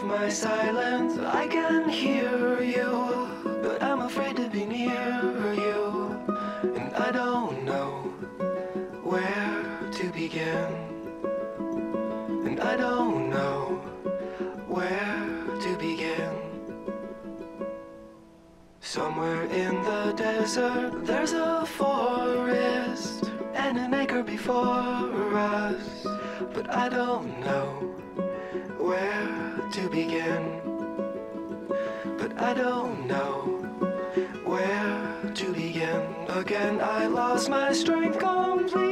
of my silence. I can hear you, but I'm afraid to be near you, and I don't know where to begin, and I don't know where to begin. Somewhere in the desert there's a forest and an acre before us, but I don't know where to begin, but I don't know where to begin. Again I lost my strength completely.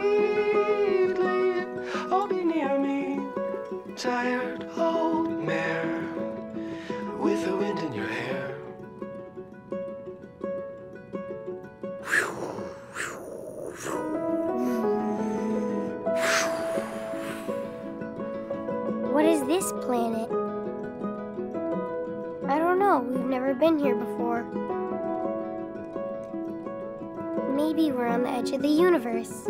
Oh, be near me, tired old mare with the wind in your hair. What is this planet? I don't know, we've never been here before. Maybe we're on the edge of the universe.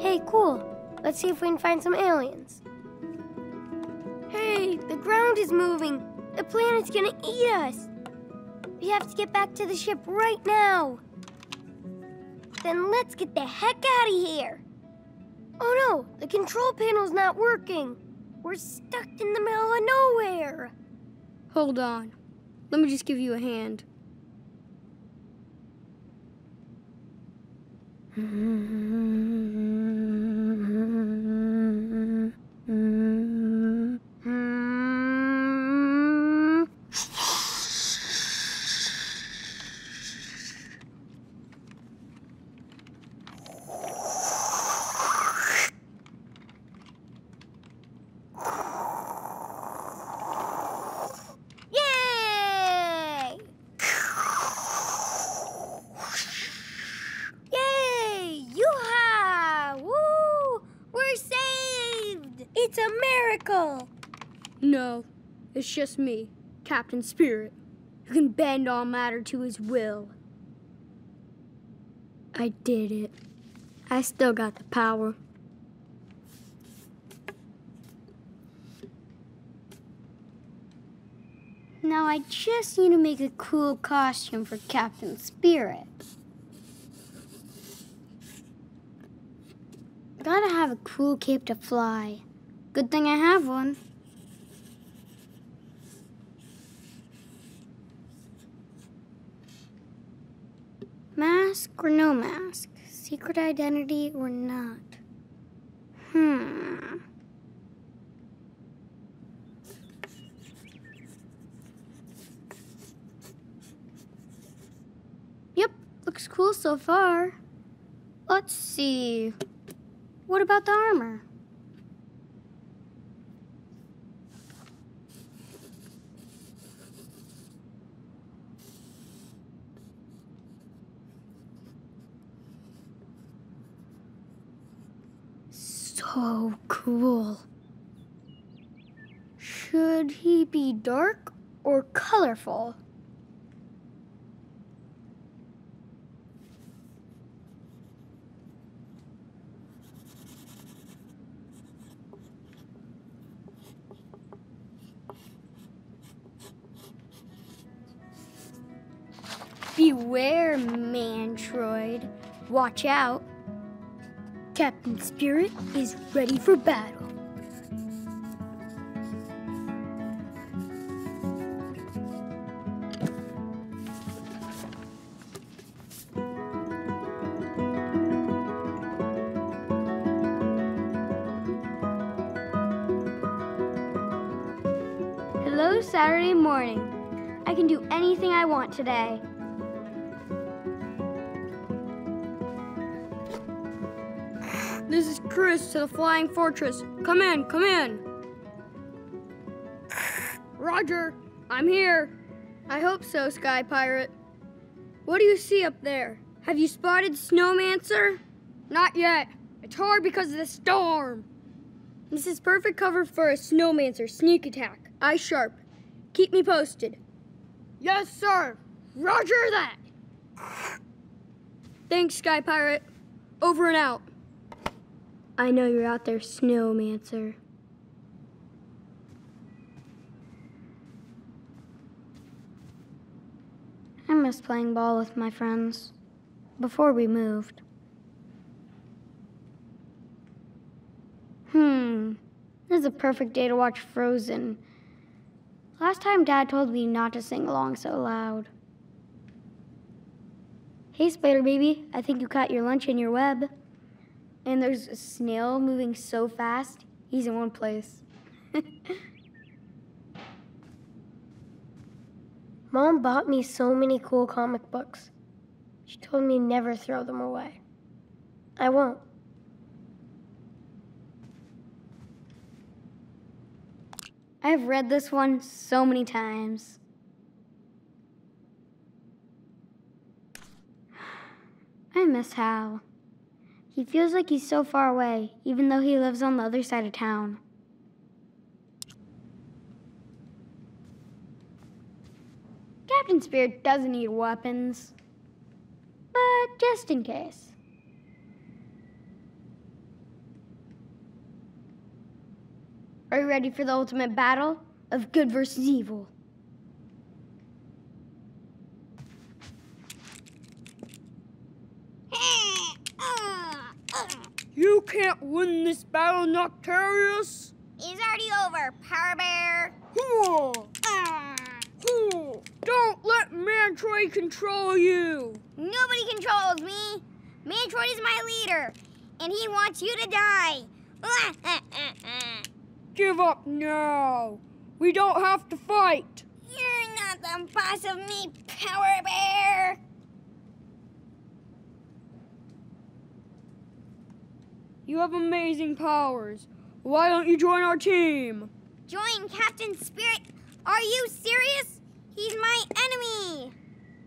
Hey, cool. Let's see if we can find some aliens. Hey, the ground is moving. The planet's gonna eat us. We have to get back to the ship right now. Then let's get the heck out of here. Oh no, the control panel's not working. We're stuck in the middle of nowhere. Hold on. Let me just give you a hand. It's a miracle! No, it's just me, Captain Spirit, who can bend all matter to his will. I did it. I still got the power. Now I just need to make a cool costume for Captain Spirit. Gotta have a cool cape to fly. Good thing I have one. Mask or no mask? Secret identity or not? Yep, looks cool so far. Let's see. What about the armor? So cool. Should he be dark or colorful? Beware, Mantroid. Watch out. Captain Spirit is ready for battle. Hello, Saturday morning. I can do anything I want today. This is Chris to the Flying Fortress. Come in, come in. Roger, I'm here. I hope so, Sky Pirate. What do you see up there? Have you spotted Snowmancer? Not yet. It's hard because of the storm. This is perfect cover for a Snowmancer sneak attack. Eye sharp. Keep me posted. Yes, sir. Roger that. Thanks, Sky Pirate. Over and out. I know you're out there, Snowmancer. miss playing ball with my friends before we moved. This is a perfect day to watch Frozen. Last time Dad told me not to sing along so loud. Hey, Spider Baby, I think you caught your lunch in your web. And there's a snail moving so fast, he's in one place. Mom bought me so many cool comic books. She told me never throw them away. I won't. I've read this one so many times. I miss Hal. He feels like he's so far away, even though he lives on the other side of town. Captain Spirit doesn't need weapons, but just in case. Are you ready for the ultimate battle of good versus evil? You can't win this battle, Noctarius! It's already over, Power Bear! Don't let Mantroid control you! Nobody controls me! Mantroid is my leader, and he wants you to die! Give up now. We don't have to fight. You're not the boss of me, Power Bear. You have amazing powers. Why don't you join our team? Join Captain Spirit? Are you serious? He's my enemy.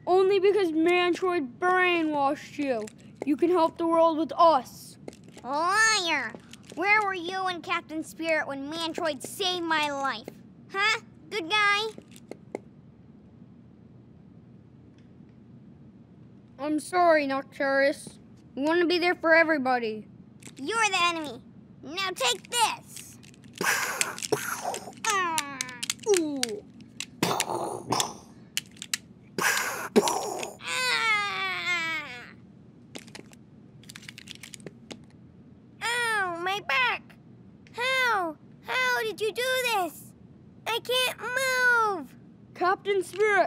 Only because Mantroid brainwashed you. You can help the world with us. Liar. Where were you and Captain Spirit when Mantroid saved my life? Huh? Good guy? I'm sorry, Nocturus. We want to be there for everybody. You're the enemy. Now take this. You do this? I can't move.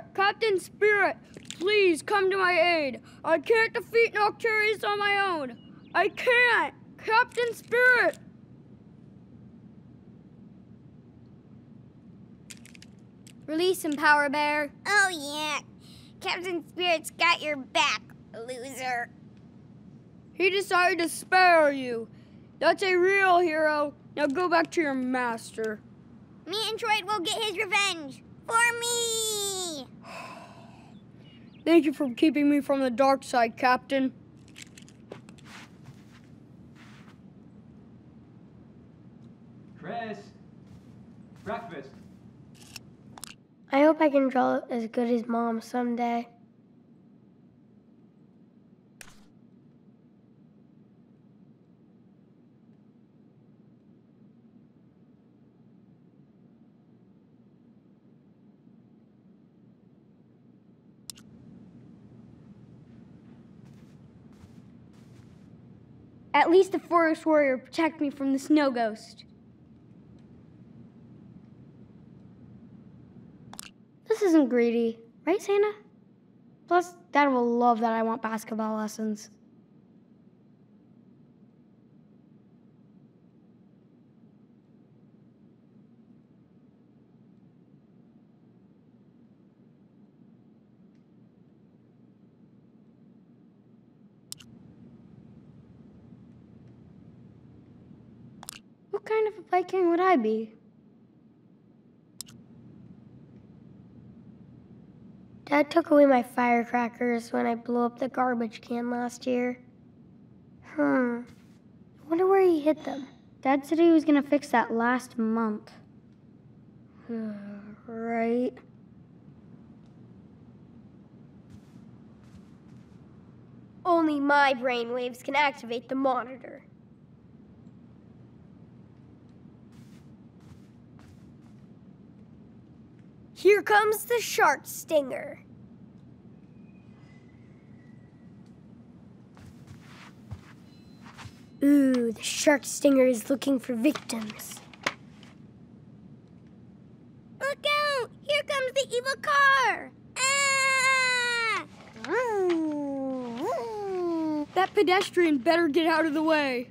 Captain Spirit, please come to my aid. I can't defeat Noctarius on my own. I can't, Captain Spirit. Release him, Power Bear. Oh yeah, Captain Spirit's got your back, loser. He decided to spare you. That's a real hero. Now go back to your master. Mantroid will get his revenge for me. Thank you for keeping me from the dark side, Captain. Chris, breakfast. I hope I can draw as good as Mom someday. At least the Forest Warrior protect me from the Snow Ghost. This isn't greedy, right, Santa? Plus, Dad will love that I want basketball lessons. What kind of a Viking would I be? Dad took away my firecrackers when I blew up the garbage can last year. I wonder where he hid them. Dad said he was gonna fix that last month. Right. Only my brainwaves can activate the monitor. Here comes the shark stinger. Ooh, the shark stinger is looking for victims. Look out! Here comes the evil car! Ah! That pedestrian better get out of the way.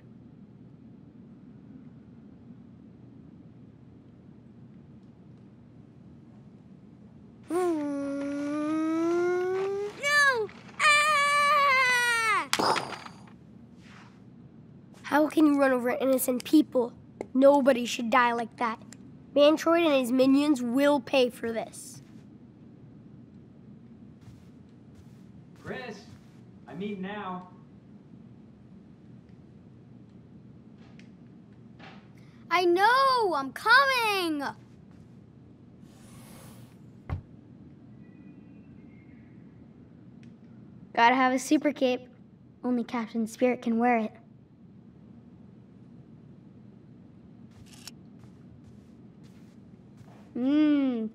How can you run over innocent people? Nobody should die like that. Mantroid and his minions will pay for this. Chris, I mean now. I know, I'm coming. Gotta have a super cape. Only Captain Spirit can wear it.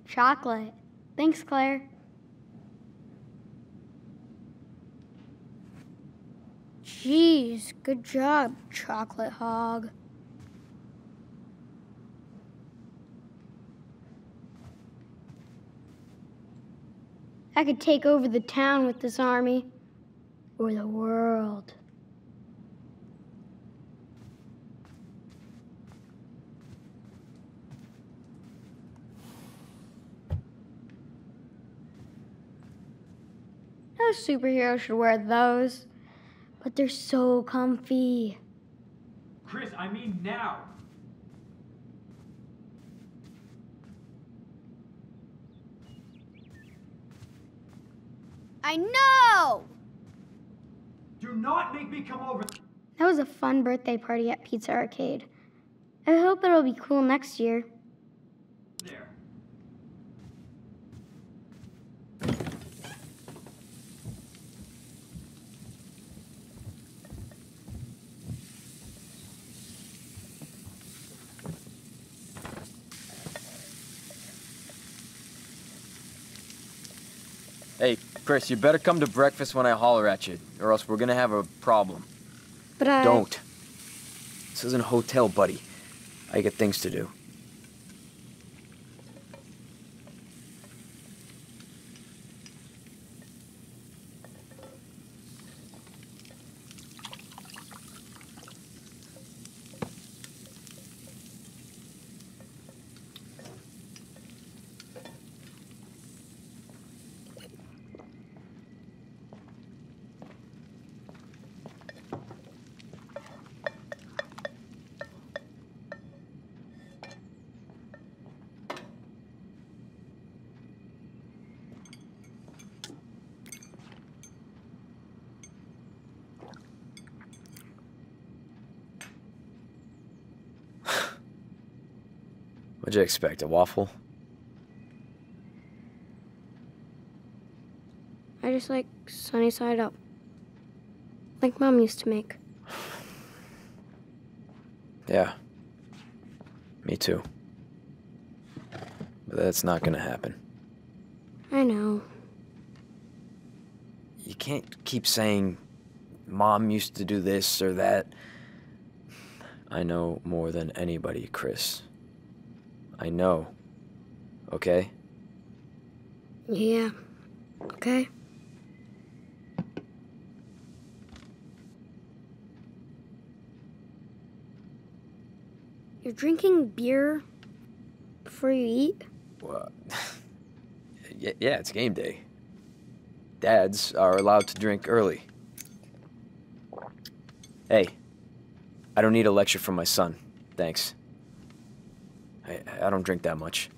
Chocolate. Thanks, Claire. Jeez, good job, Chocolate Hog. I could take over the town with this army, or the world. Superheroes should wear those, but they're so comfy. Chris, I mean now. I know! Do not make me come over. That was a fun birthday party at Pizza Arcade. I hope it'll be cool next year. There. Hey, Chris, you better come to breakfast when I holler at you, or else we're gonna have a problem. But I... Don't. This isn't a hotel, buddy. I get things to do. What'd you expect, a waffle? I just like sunny side up. Like Mom used to make. Yeah. Me too. But that's not gonna happen. I know. You can't keep saying, Mom used to do this or that. I know more than anybody, Chris. I know. Okay? Yeah. Okay. You're drinking beer before you eat? Well, yeah, it's game day. Dads are allowed to drink early. Hey, I don't need a lecture from my son. Thanks. I don't drink that much.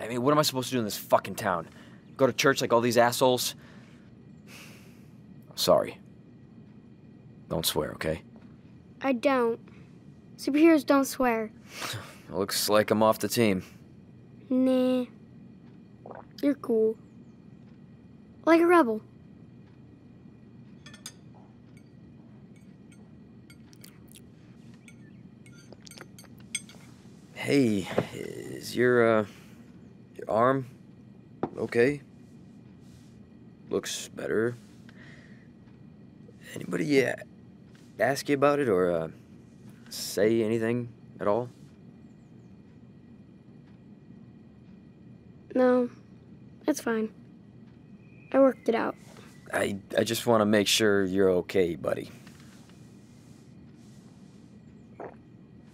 I mean, what am I supposed to do in this fucking town? Go to church like all these assholes? I'm sorry. Don't swear, okay? I don't. Superheroes don't swear. Looks like I'm off the team. Nah. You're cool. Like a rebel. Hey, is your arm okay? looks better. Anybody ask you about it or say anything at all? No, it's fine. I worked it out. I just want to make sure you're okay, buddy.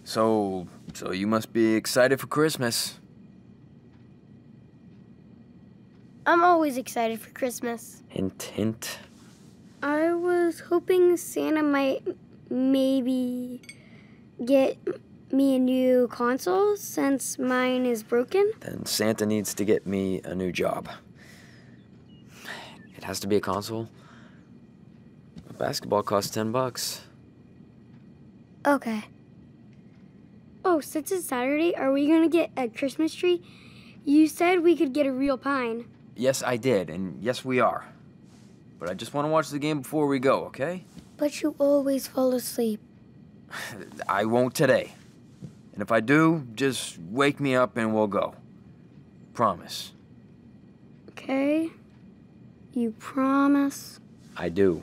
So you must be excited for Christmas. I'm always excited for Christmas. Hint, hint. I was hoping Santa might maybe get me a new console since mine is broken. Then Santa needs to get me a new job. It has to be a console. A basketball costs $10. Okay. Oh, since it's Saturday, are we gonna get a Christmas tree? You said we could get a real pine. Yes, I did, and yes, we are. But I just want to watch the game before we go, okay? But you always fall asleep. I won't today. And if I do, just wake me up and we'll go. Promise. Okay. You promise? I do.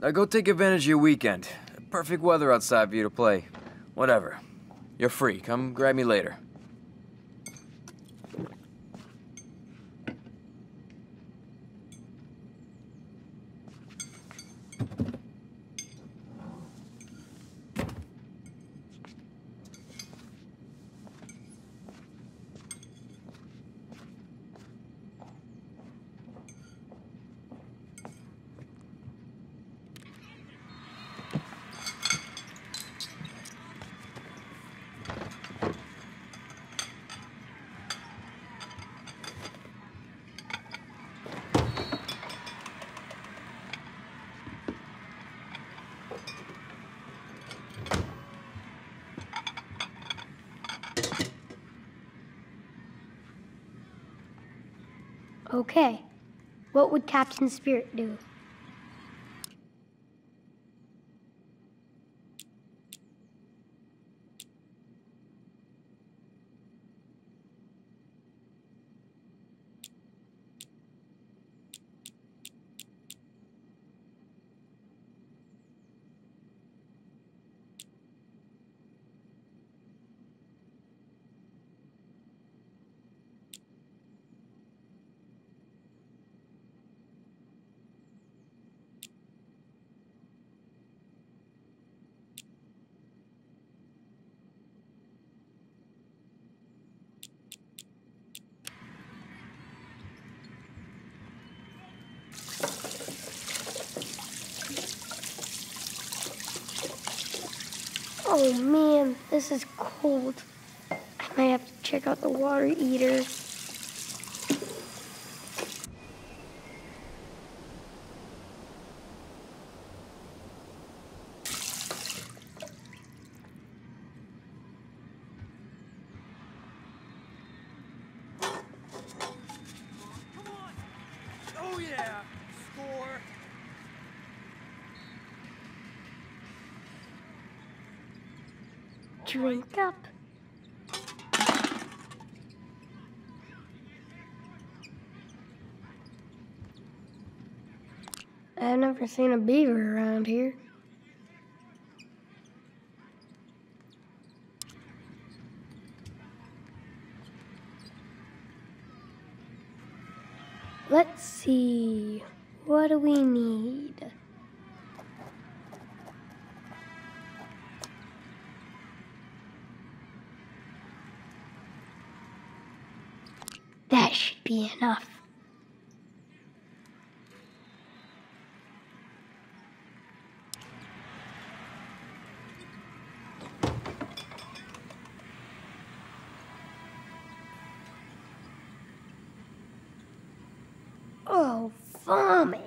Now go take advantage of your weekend. Perfect weather outside for you to play. Whatever. You're free. Come grab me later. Okay, what would Captain Spirit do? Oh man, this is cold. I might have to check out the water heater. Drink up. I've never seen a beaver around here. Let's see, what do we need? That should be enough. Oh, vomit.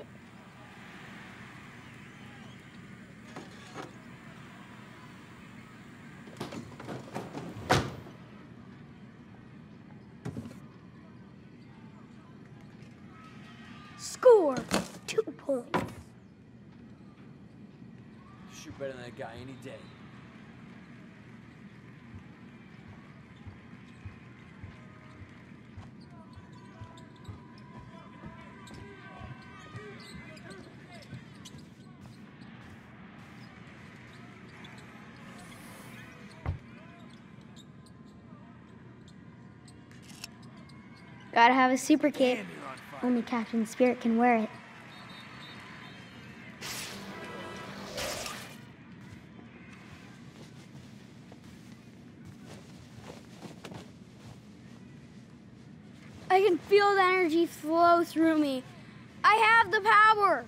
Score! 2 points. Shoot better than that guy any day. Gotta have a super cape. Only Captain Spirit can wear it. I can feel the energy flow through me. I have the power.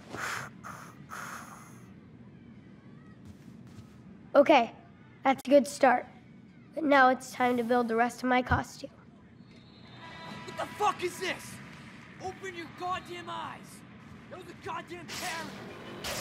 Okay, that's a good start. But now it's time to build the rest of my costume. What the fuck is this? Open your goddamn eyes. That was a goddamn parrot.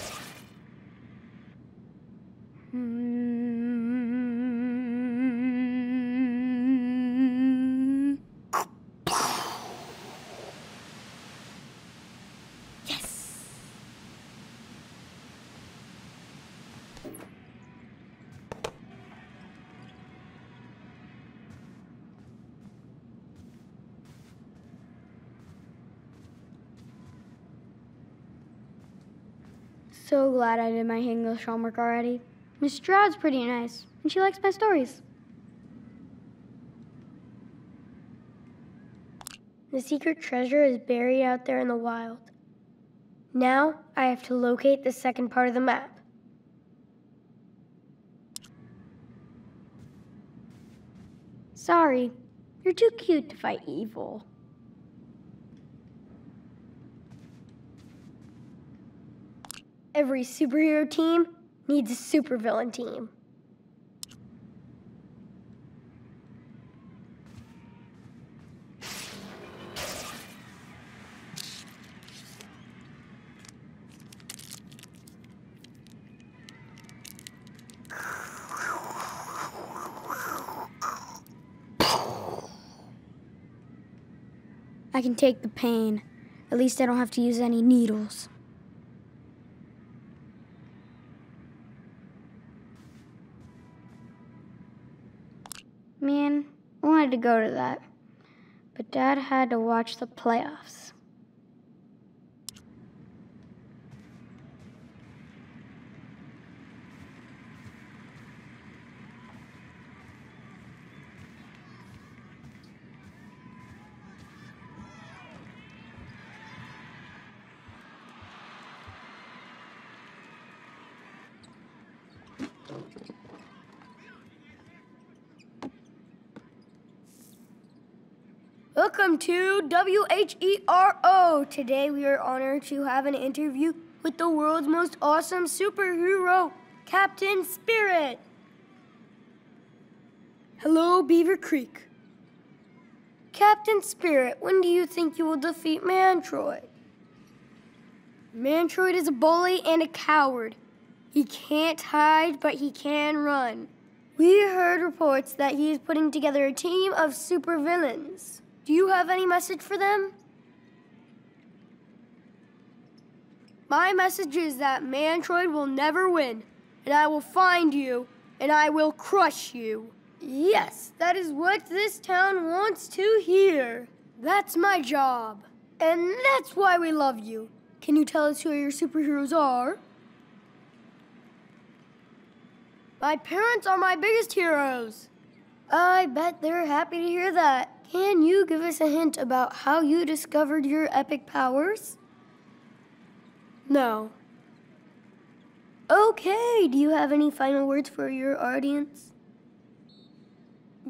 So glad I did my English homework already. Miss Stroud's pretty nice, and she likes my stories. The secret treasure is buried out there in the wild. Now I have to locate the second part of the map. Sorry, you're too cute to fight evil. Every superhero team needs a supervillain team. I can take the pain. At least I don't have to use any needles. Man, I wanted to go to that, but Dad had to watch the playoffs. Welcome to WHERO. Today we are honored to have an interview with the world's most awesome superhero, Captain Spirit. Hello, Beaver Creek. Captain Spirit, when do you think you will defeat Mantroid? Mantroid is a bully and a coward. He can't hide, but he can run. We heard reports that he is putting together a team of supervillains. Do you have any message for them? My message is that Mantroid will never win, and I will find you, and I will crush you. Yes, that is what this town wants to hear. That's my job, and that's why we love you. Can you tell us who your superheroes are? My parents are my biggest heroes. I bet they're happy to hear that. Can you give us a hint about how you discovered your epic powers? No. Okay, do you have any final words for your audience?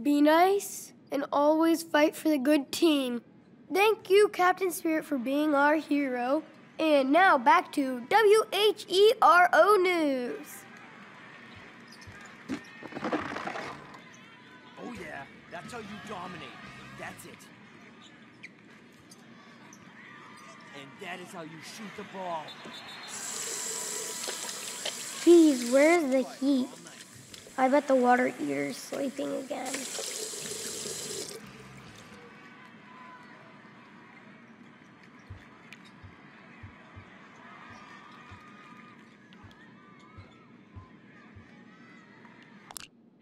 Be nice and always fight for the good team. Thank you, Captain Spirit, for being our hero. And now back to WHERO News. Oh yeah, that's how you dominate. That's it. And that is how you shoot the ball. Geez, where's the heat? I bet the water eater's sleeping again.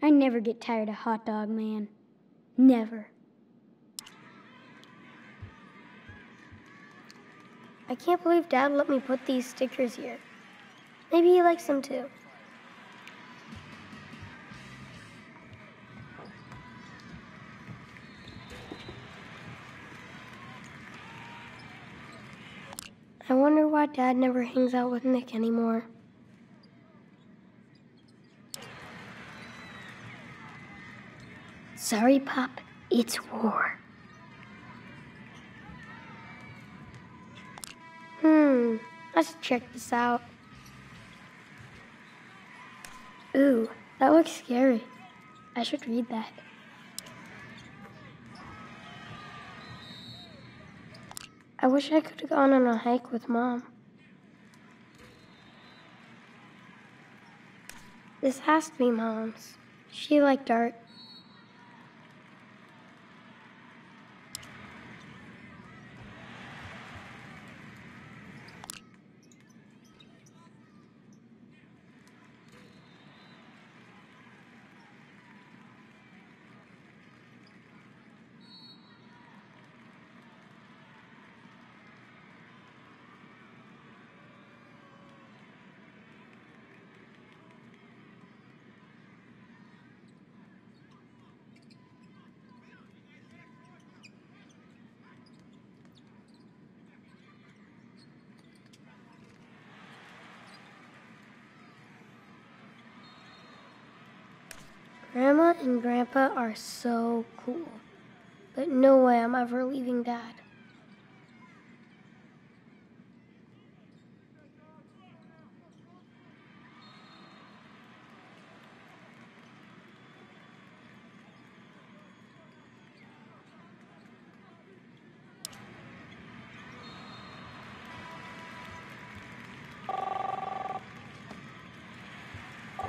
I never get tired of Hot Dog Man. Never. I can't believe Dad let me put these stickers here. Maybe he likes them too. I wonder why Dad never hangs out with Nick anymore. Sorry, Pop, it's war. Let's check this out. Ooh, that looks scary. I should read that. I wish I could have gone on a hike with Mom. This has to be Mom's. She liked art. Grandma and Grandpa are so cool, but no way I'm ever leaving Dad.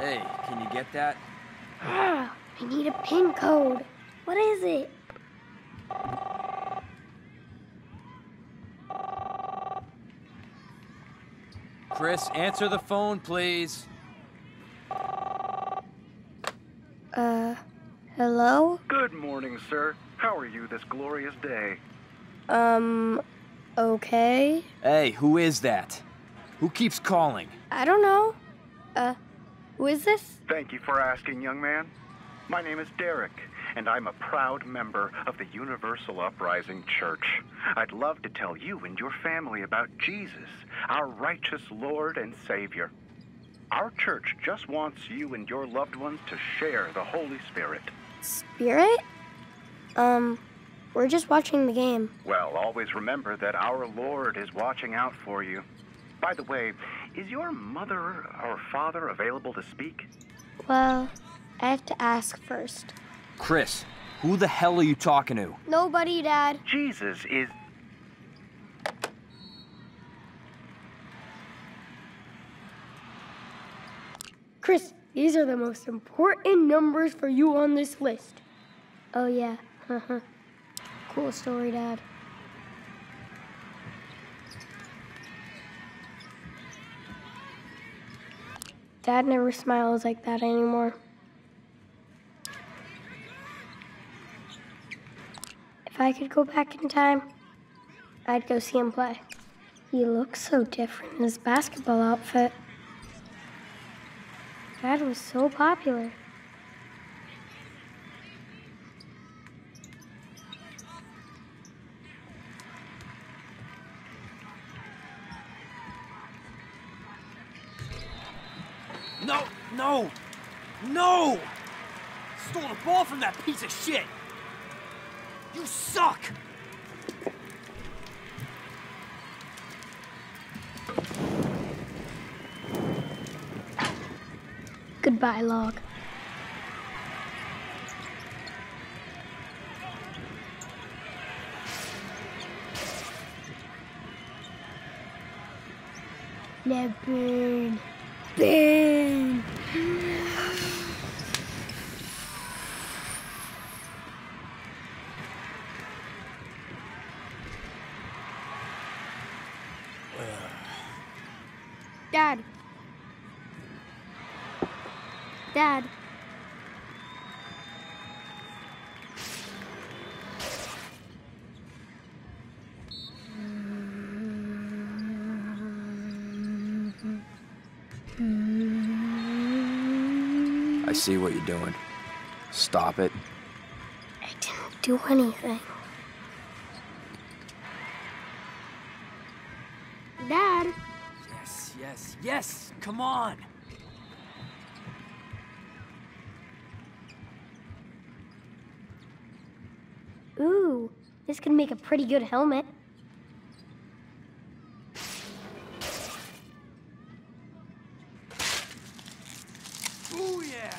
Hey, can you get that? I need a PIN code. What is it? Chris, answer the phone, please. Hello? Good morning, sir. How are you this glorious day? Okay. Hey, who is that? Who keeps calling? I don't know. Who is this? Thank you for asking, young man. My name is Derek, and I'm a proud member of the Universal Uprising Church. I'd love to tell you and your family about Jesus, our righteous Lord and Savior. Our church just wants you and your loved ones to share the Holy Spirit. Spirit? We're just watching the game. Well, always remember that our Lord is watching out for you. By the way, is your mother or father available to speak? Well, I have to ask first. Chris, who the hell are you talking to? Nobody, Dad. Jesus is... Chris, these are the most important numbers for you on this list. Oh, yeah. Cool story, Dad. Dad never smiles like that anymore. If I could go back in time, I'd go see him play. He looks so different in his basketball outfit. Dad was so popular. No, no, no! Stole the ball from that piece of shit! You suck! Goodbye, Log. Now burn. Burn! Dad. Dad. I see what you're doing. Stop it. I didn't do anything. Dad! Yes, yes, yes! Come on! Ooh, this could make a pretty good helmet. Ooh, yeah!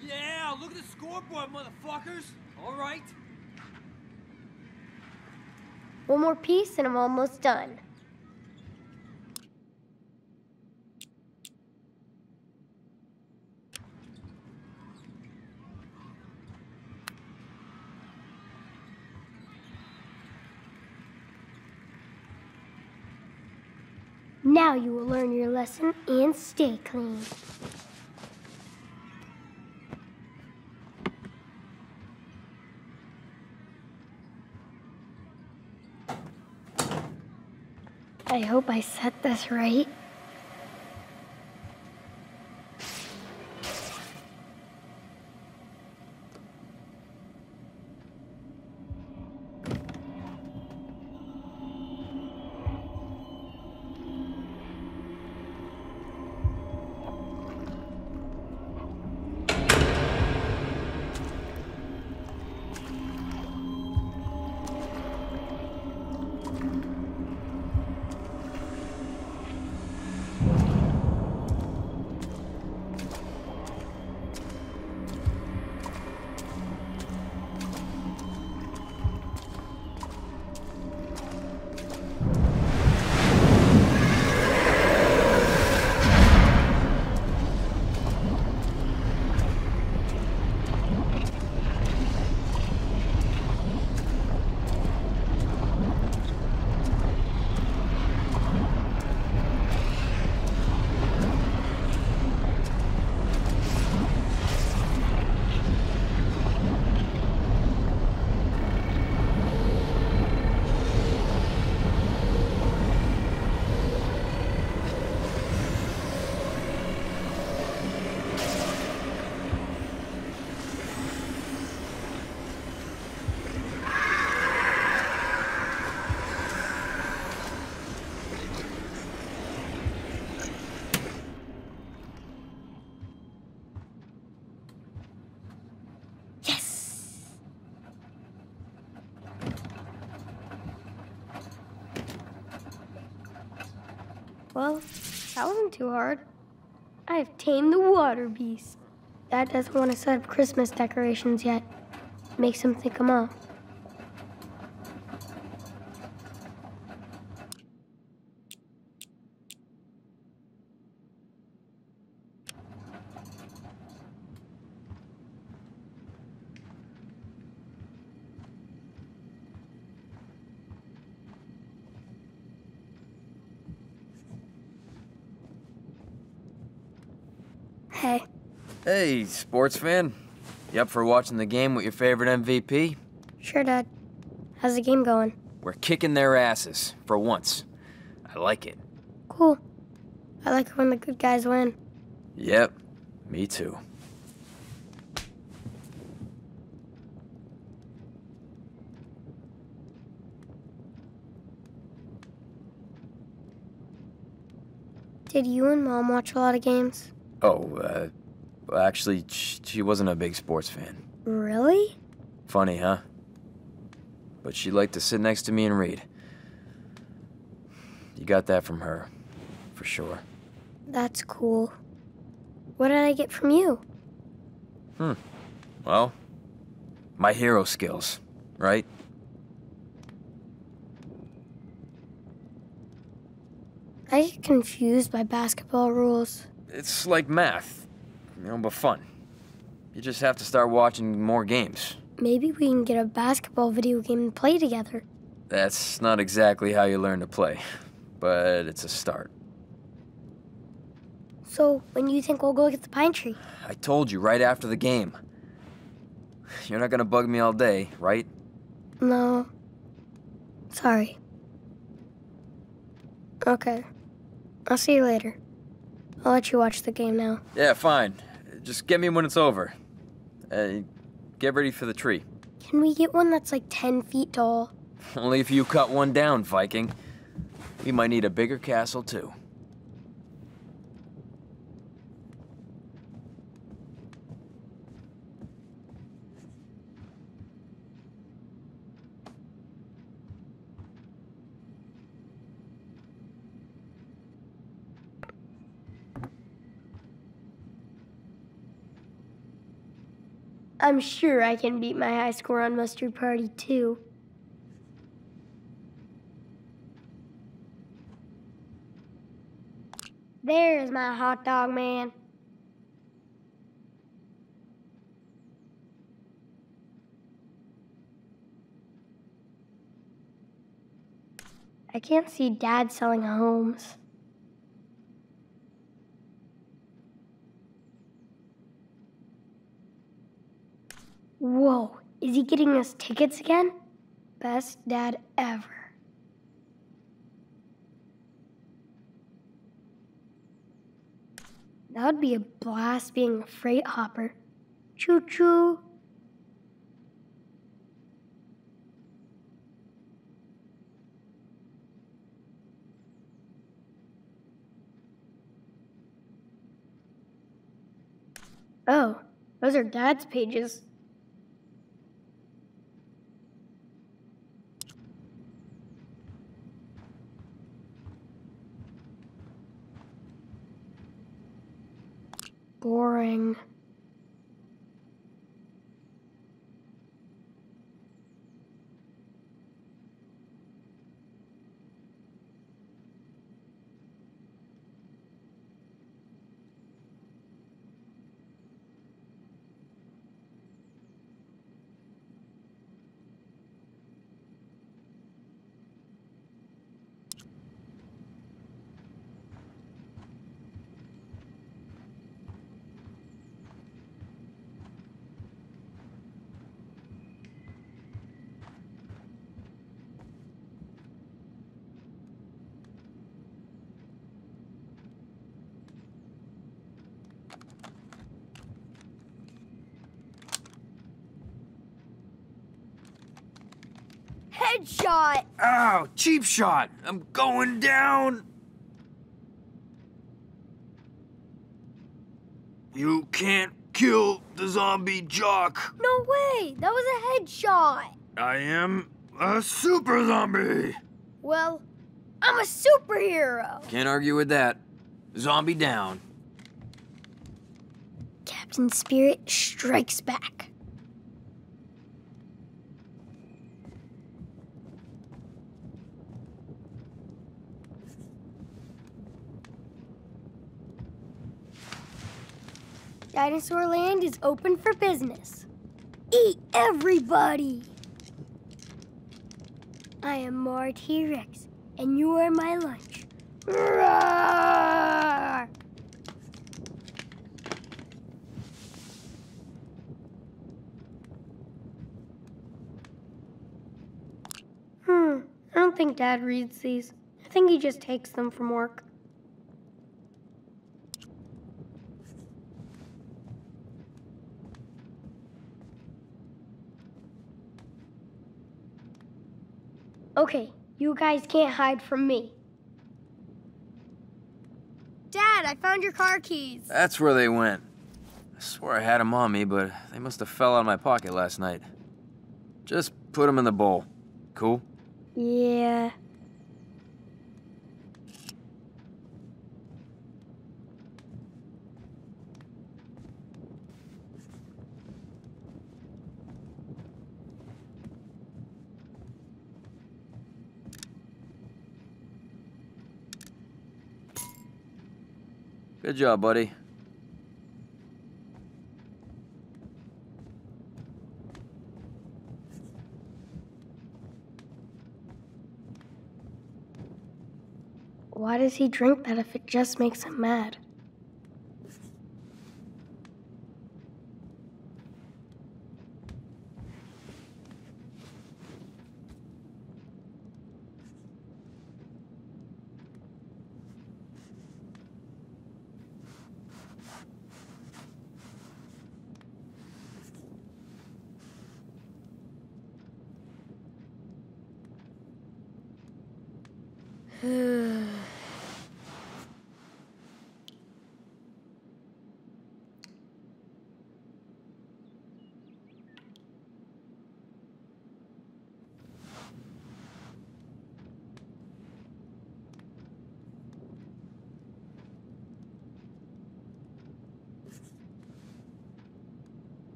Yeah, look at the scoreboard, motherfuckers! All right. One more piece and I'm almost done. Now you will learn your lesson and stay clean. I hope I said this right. Well, that wasn't too hard. I've tamed the water beast. Dad doesn't want to set up Christmas decorations yet. Makes him think I'm off. Hey. Hey, sports fan. You up for watching the game with your favorite MVP? Sure, Dad. How's the game going? We're kicking their asses, for once. I like it. Cool. I like it when the good guys win. Yep, me too. Did you and Mom watch a lot of games? Oh, actually, she wasn't a big sports fan. Really? Funny, huh? But she liked to sit next to me and read. You got that from her, for sure. That's cool. What did I get from you? Well, my hero skills, right? I get confused by basketball rules. It's like math, you know, but fun. You just have to start watching more games. Maybe we can get a basketball video game and play together. That's not exactly how you learn to play, but it's a start. So, when do you think we'll go get the pine tree? I told you, right after the game. You're not gonna bug me all day, right? No. Sorry. Okay. I'll see you later. I'll let you watch the game now. Yeah, fine. Just get me when it's over. Get ready for the tree. Can we get one that's like 10 feet tall? Only if you cut one down, Viking. He might need a bigger castle, too. I'm sure I can beat my high score on Mustard Party, too. There's my hot dog man. I can't see Dad selling homes. Whoa, is he getting us tickets again? Best dad ever. That would be a blast being a freight hopper. Choo-choo. Oh, those are Dad's pages. Boring. Headshot! Ow, cheap shot! I'm going down! You can't kill the zombie jock. No way! That was a headshot! I am a super zombie! Well, I'm a superhero! Can't argue with that. Zombie down. Captain Spirit strikes back. Dinosaur Land is open for business. Eat everybody! I am more T-Rex, and you are my lunch. Roar! I don't think Dad reads these. I think he just takes them from work. Okay, you guys can't hide from me. Dad, I found your car keys. That's where they went. I swore I had them on me, but they must have fell out of my pocket last night. Just put them in the bowl. Cool? Yeah. Good job, buddy. Why does he drink that if it just makes him mad?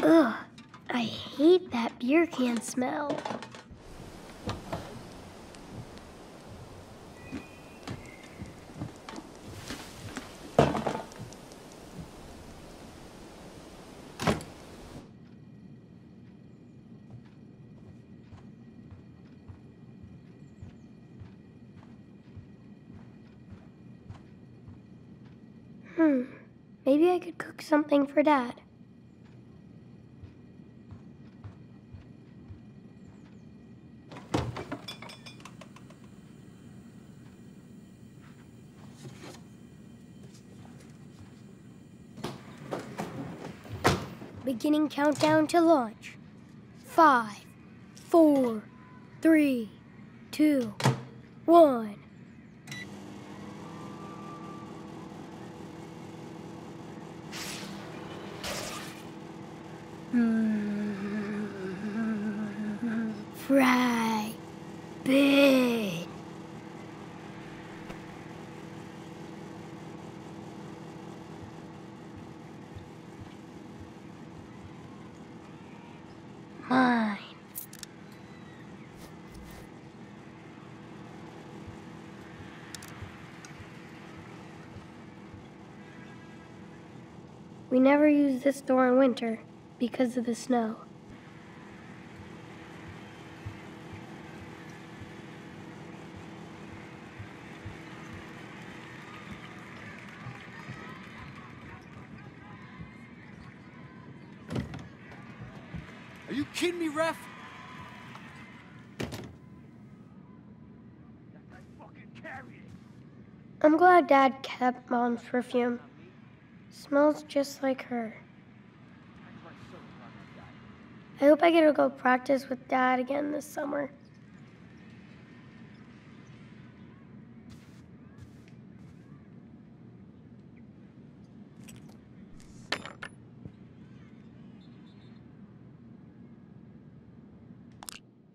Ugh, I hate that beer can smell. Maybe I could cook something for Dad. Beginning countdown to launch. 5, 4, 3, 2, 1. Fry big. Mine. We never use this door in winter because of the snow. Are you kidding me, ref? I'm glad Dad kept Mom's perfume. Smells just like her. I hope I get to go practice with Dad again this summer.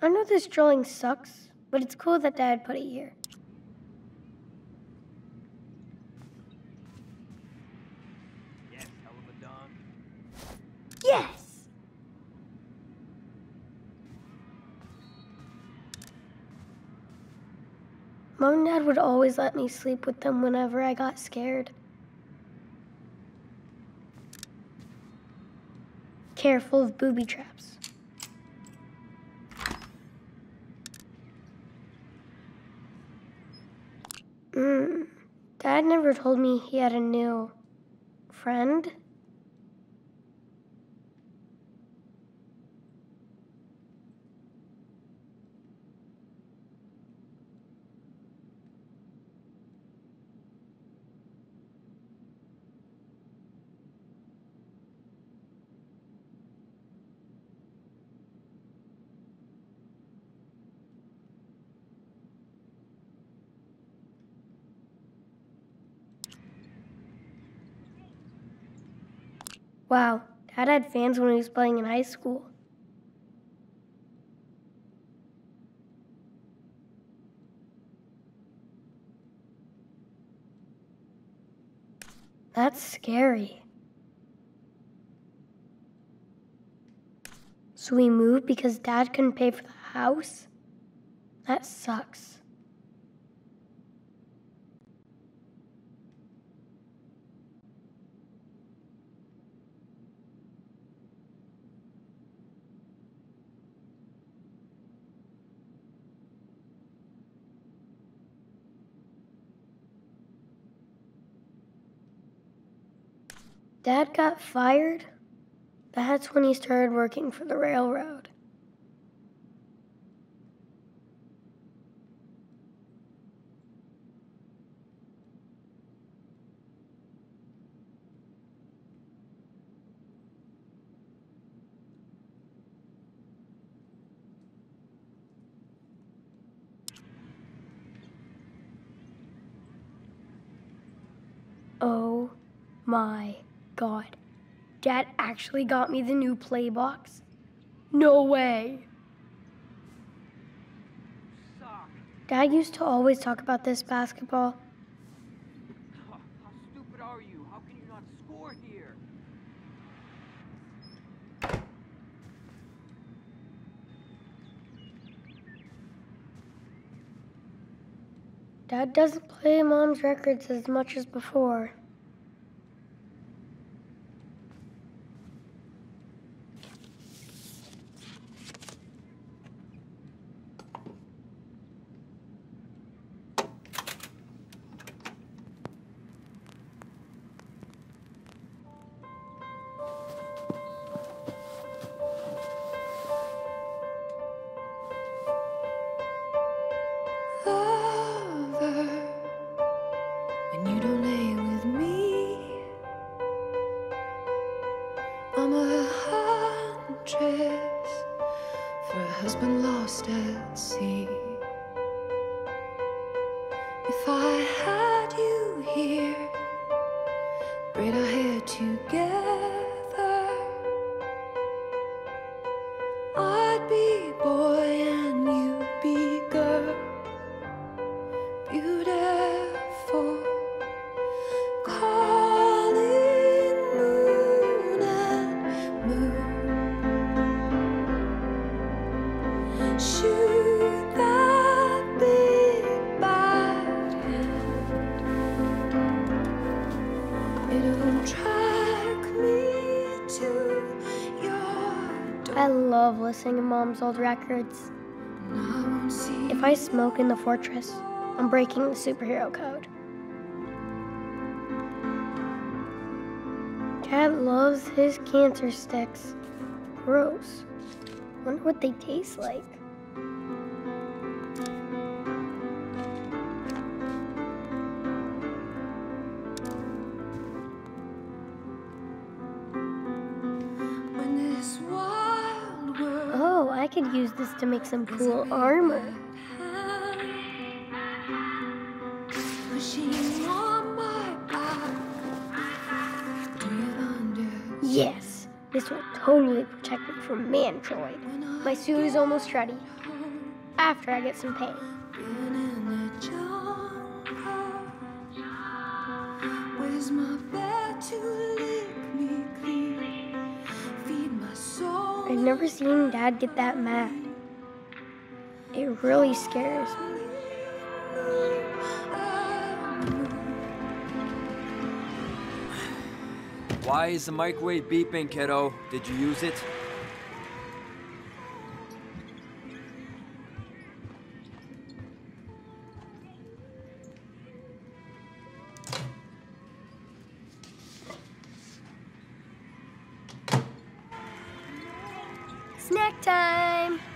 I know this drilling sucks, but it's cool that Dad put it here. Yes, hell of a dunk. Yes! Mom and Dad would always let me sleep with them whenever I got scared. Careful of booby traps. Dad never told me he had a new friend. Wow, Dad had fans when he was playing in high school. That's scary. So we moved because Dad couldn't pay for the house? That sucks. Dad got fired? That's when he started working for the railroad. Oh my God. Dad actually got me the new play box? No way! Dad used to always talk about this basketball. How stupid are you? How can you not score here? Dad doesn't play Mom's records as much as before. Singing Mom's old records. If I smoke in the fortress, I'm breaking the superhero code. Dad loves his cancer sticks. Gross. Wonder what they taste like. I could use this to make some cool armor. Yes, this will totally protect me from Mantroid. My suit is almost ready, after I get some paint. I've never seen Dad get that mad. It really scares me. Why is the microwave beeping, kiddo? Did you use it?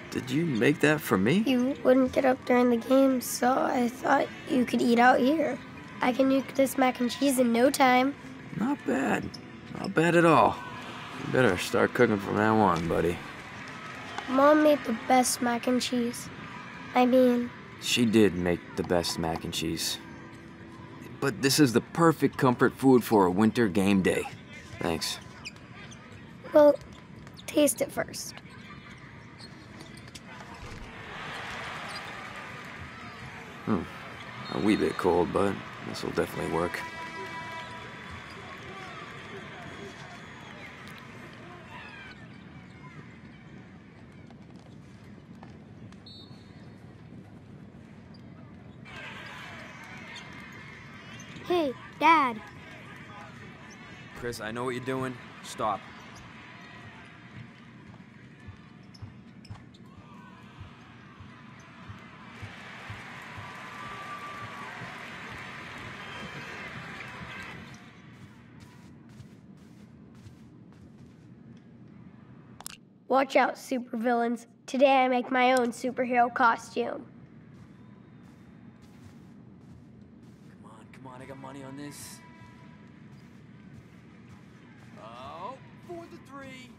Did you make that for me? You wouldn't get up during the game, so I thought you could eat out here. I can nuke this mac and cheese in no time. Not bad. Not bad at all. You better start cooking from now on, buddy. Mom made the best mac and cheese. I mean... She did make the best mac and cheese. But this is the perfect comfort food for a winter game day. Thanks. Well, taste it first. A wee bit cold, but this will definitely work. Hey, Dad. Chris, I know what you're doing. Stop. Watch out, supervillains. Today I make my own superhero costume. Come on, I got money on this. Oh, for the three.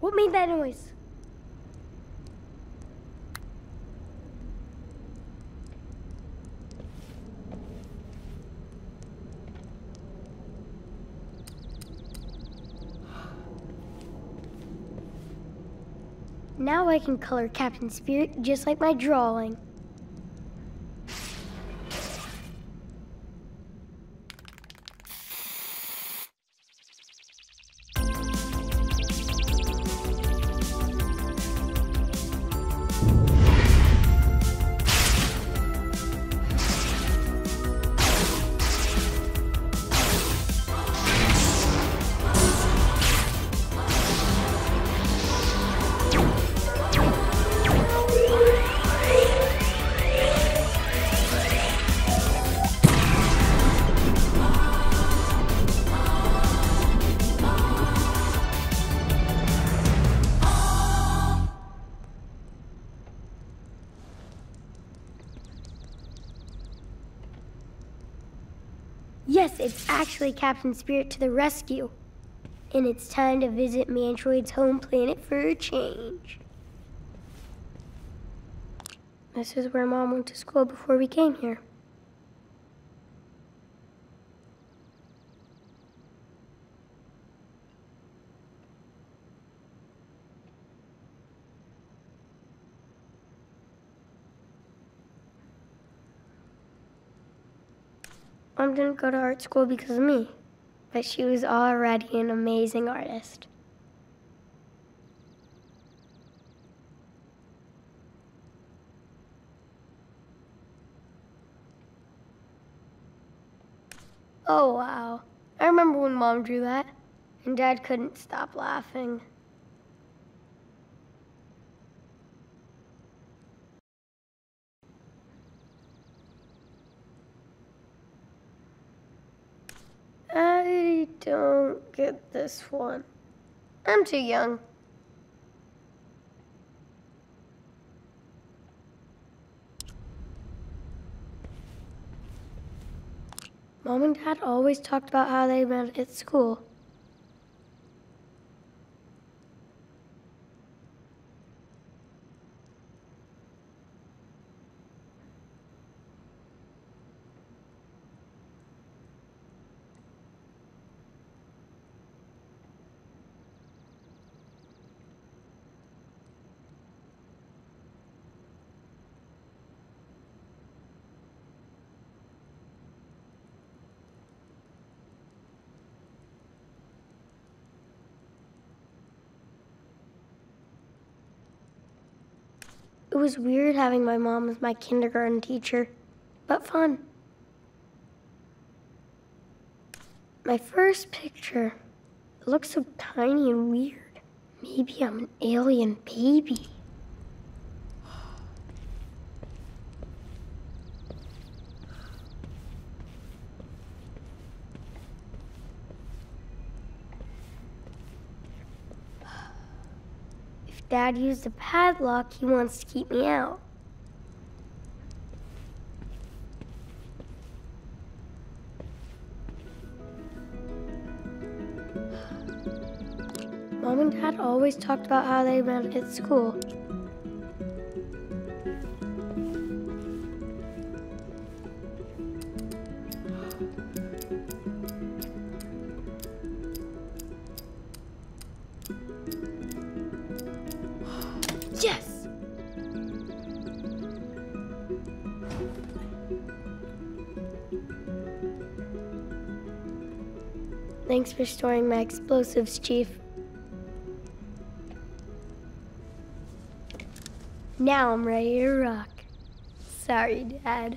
What made that noise? Now I can color Captain Spirit just like my drawing. Yes, it's actually Captain Spirit to the rescue. And it's time to visit Mantroid's home planet for a change. This is where Mom went to school before we came here. Mom didn't go to art school because of me, but she was already an amazing artist. Oh, wow. I remember when Mom drew that, and Dad couldn't stop laughing. I don't get this one. I'm too young. Mom and Dad always talked about how they met at school. It was weird having my mom as my kindergarten teacher, but fun. My first picture, it looks so tiny and weird. Maybe I'm an alien baby. Dad used a padlock, he wants to keep me out. Dad always talked about how they met at school. Yes! Thanks for storing my explosives, Chief. Now I'm ready to rock. Sorry, Dad.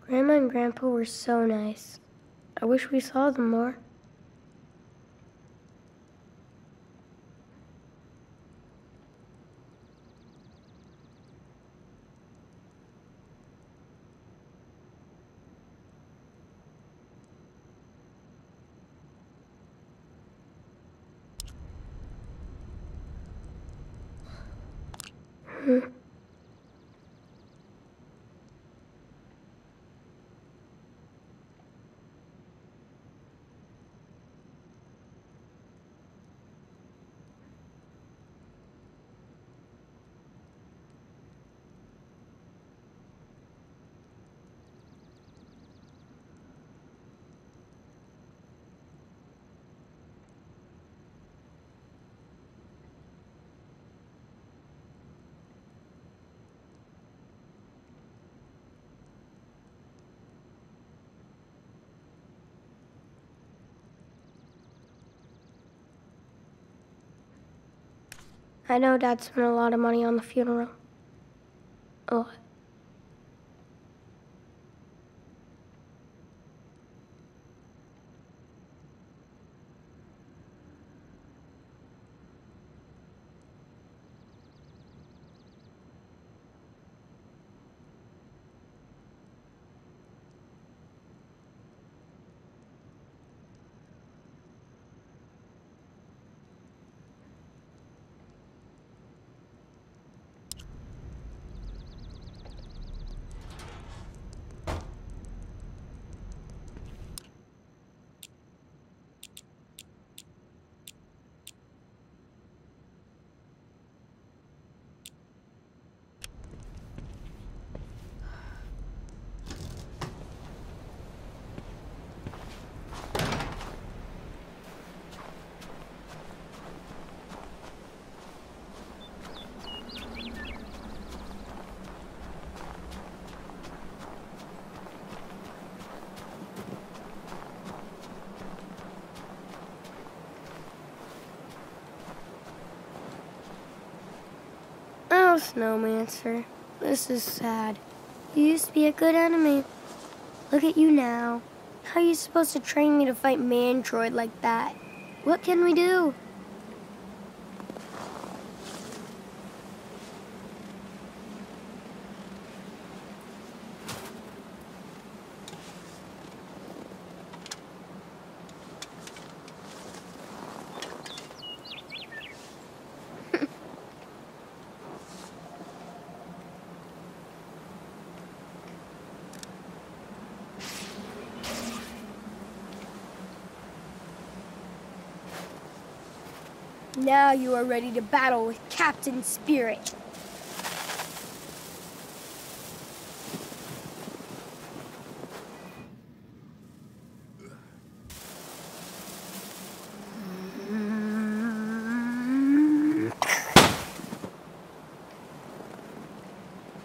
Grandma and Grandpa were so nice. I wish we saw them more. I know Dad spent a lot of money on the funeral. A lot. Snowmancer, this is sad. You used to be a good enemy. Look at you now. How are you supposed to train me to fight Mantroid like that? What can we do? Now you are ready to battle with Captain Spirit.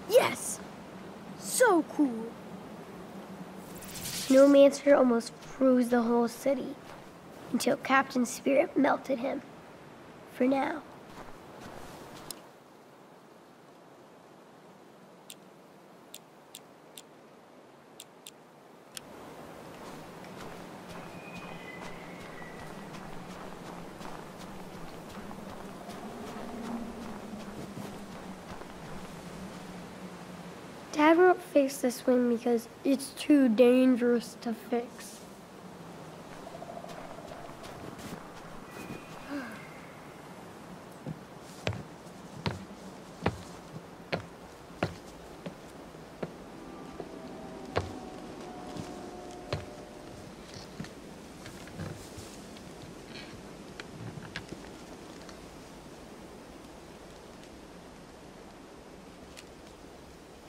Yes! So cool! Snowmancer almost froze the whole city until Captain Spirit melted him. For now. Dad won't fix this wing because it's too dangerous to fix.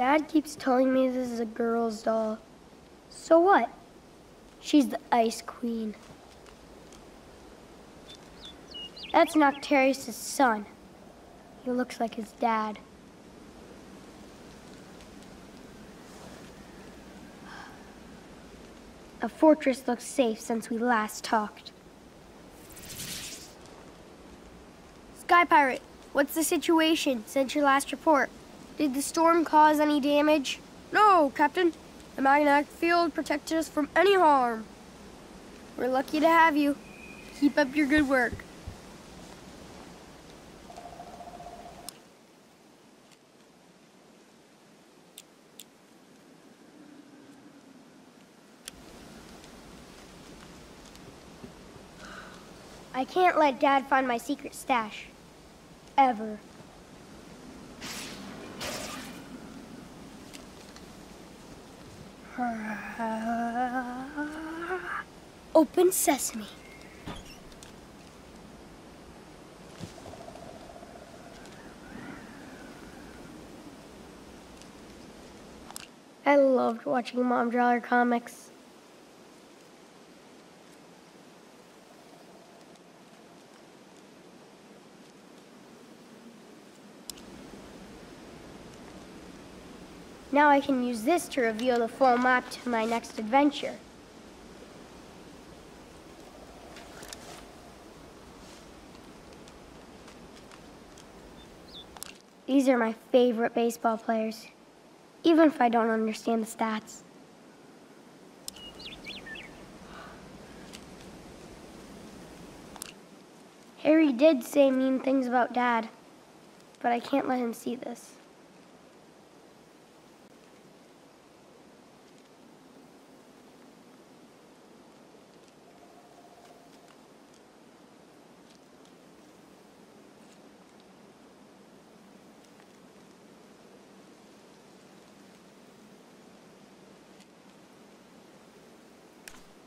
Dad keeps telling me this is a girl's doll. So what? She's the Ice Queen. That's Noctarius' son. He looks like his dad. The fortress looks safe since we last talked. Sky Pirate, what's the situation since your last report? Did the storm cause any damage? No, Captain. The magnetic field protected us from any harm. We're lucky to have you. Keep up your good work. I can't let Dad find my secret stash. Ever. Open sesame. I loved watching Mom draw her comics. Now I can use this to reveal the full map to my next adventure. These are my favorite baseball players, even if I don't understand the stats. Harry did say mean things about Dad, but I can't let him see this.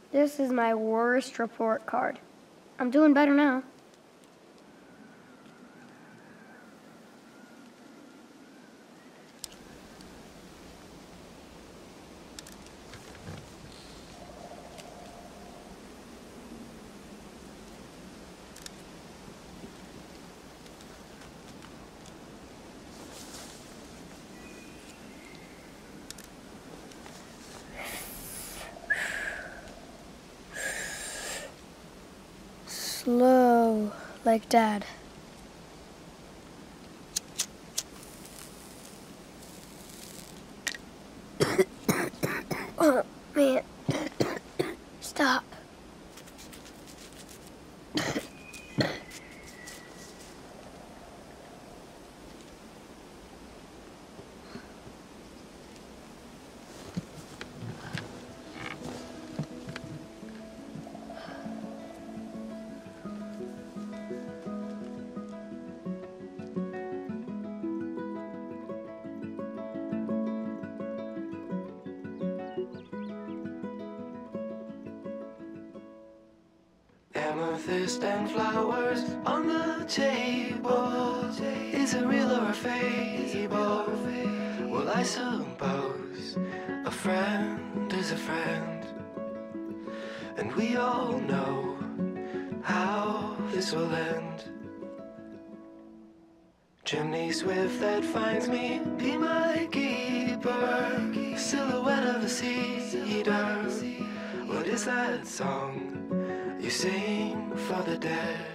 This is my worst report card. I'm doing better now. Slow, like Dad. Oh, man. Stop. Amethyst and flowers on the table. Is it real or a fable? Well, I suppose a friend is a friend, and we all know how this will end. Chimney swift that finds me, be my keeper. Silhouette of the cedar. What is that song you sing for the dead?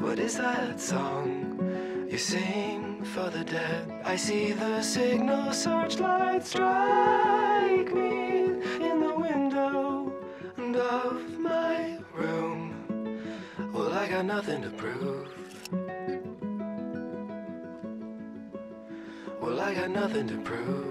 What is that song you sing for the dead? I see the signal searchlight strike me in the window and of my room. Well, I got nothing to prove. Well, I got nothing to prove.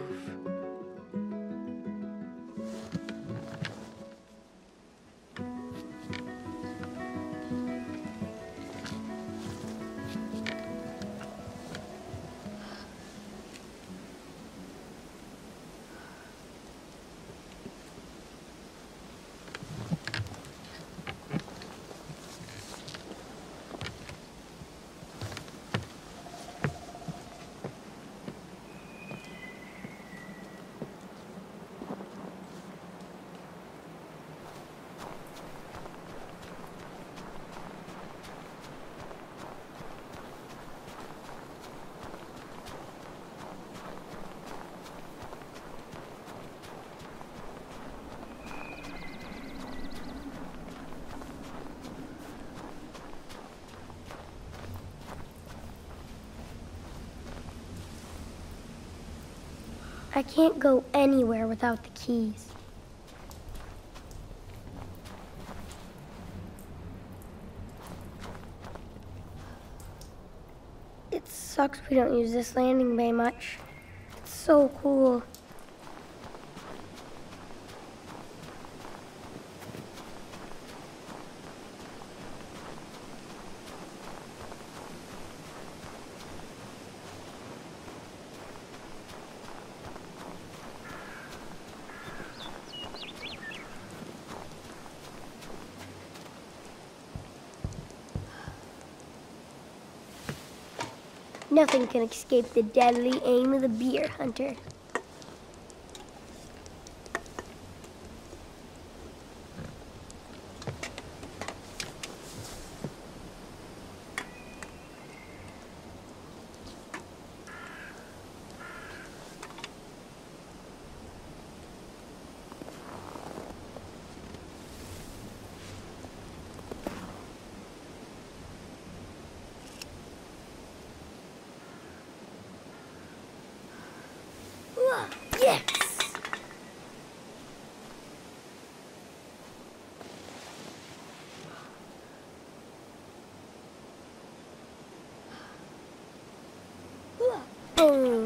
I can't go anywhere without the keys. It sucks we don't use this landing bay much. It's so cool. Nothing can escape the deadly aim of the bear hunter. Yes! Boom!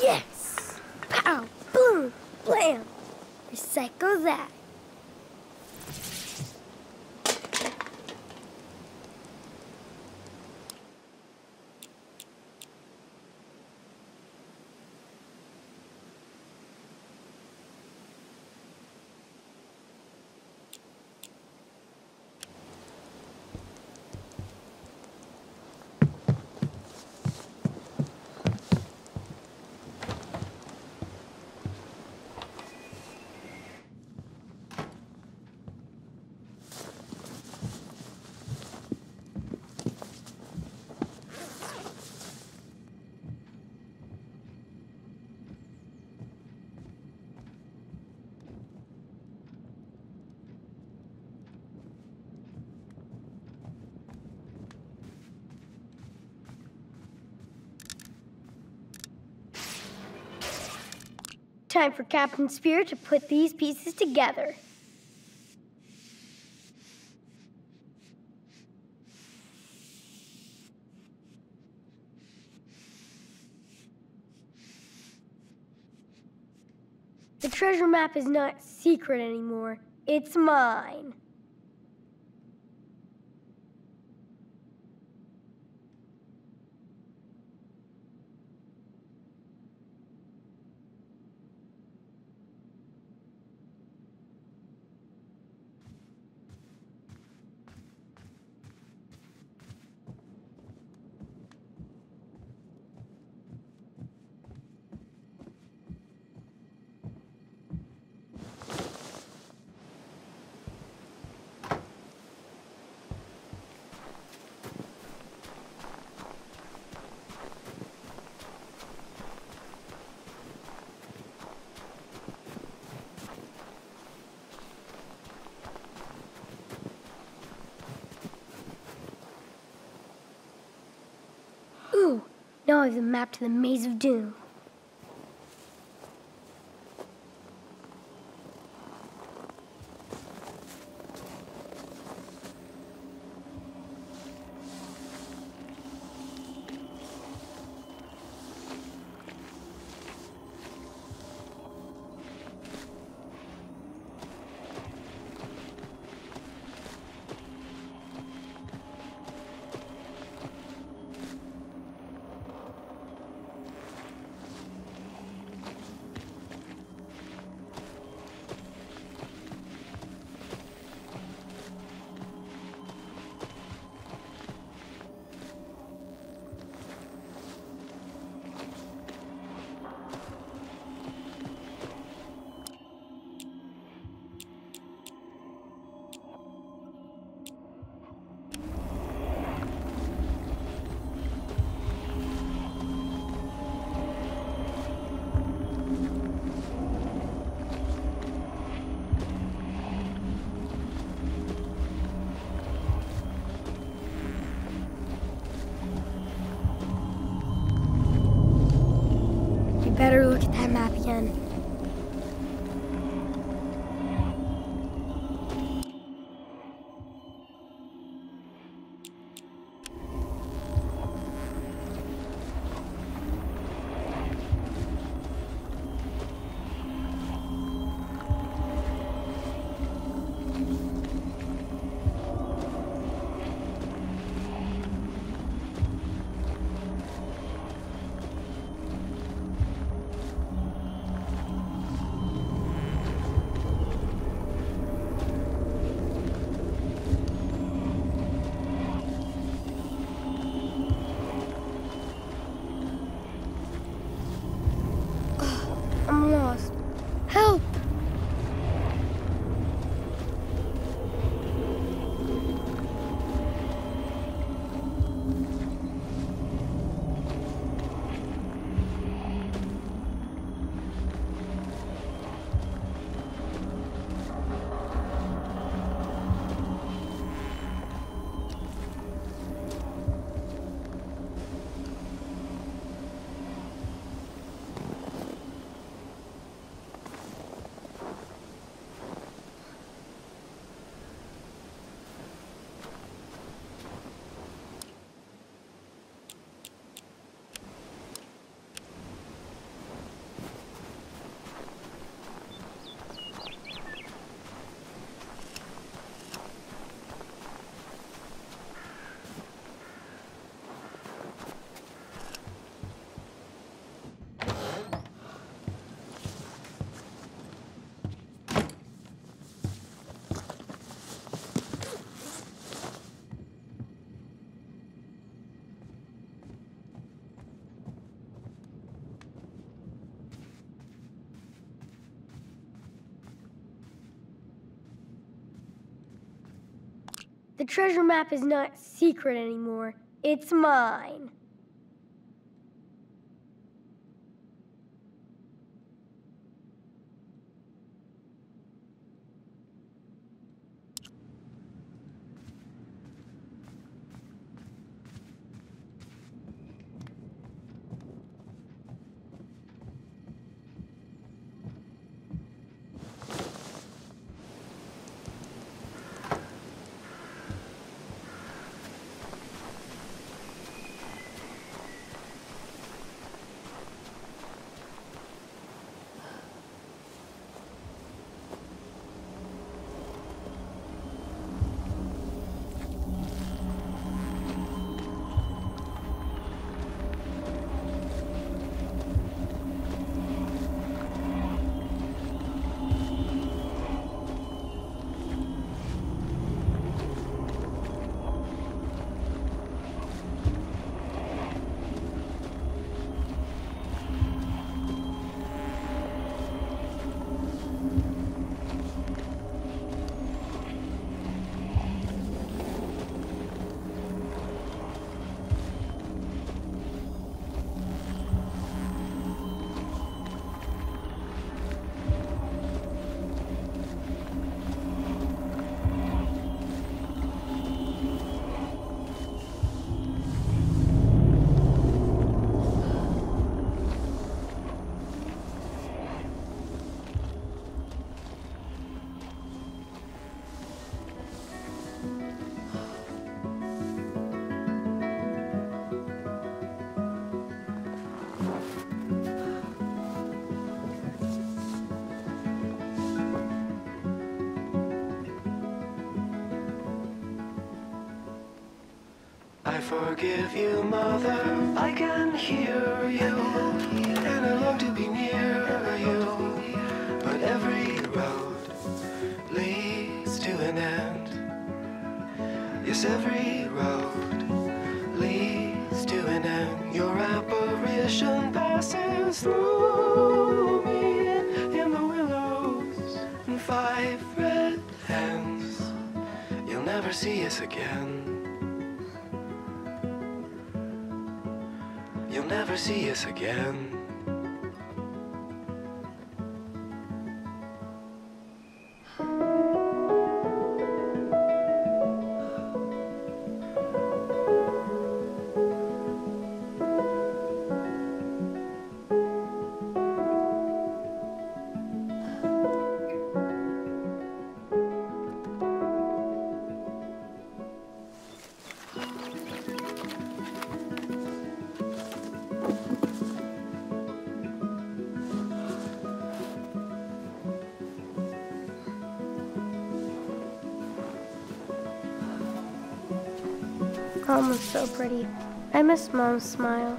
Yes! Pow! Boom! Blam! Recycle that. Time for Captain Spear to put these pieces together. The treasure map is not secret anymore. It's mine. Now I have the map to the Maze of Doom. The treasure map is not secret anymore. It's mine. I forgive you, Mother. I can hear you, and I long to be near you. But every road leads to an end. Yes, every road leads to an end. Your apparition passes through me in the willows and 5 red hens. You'll never see us again. You'll never see us again. Mom was so pretty. I miss Mom's smile.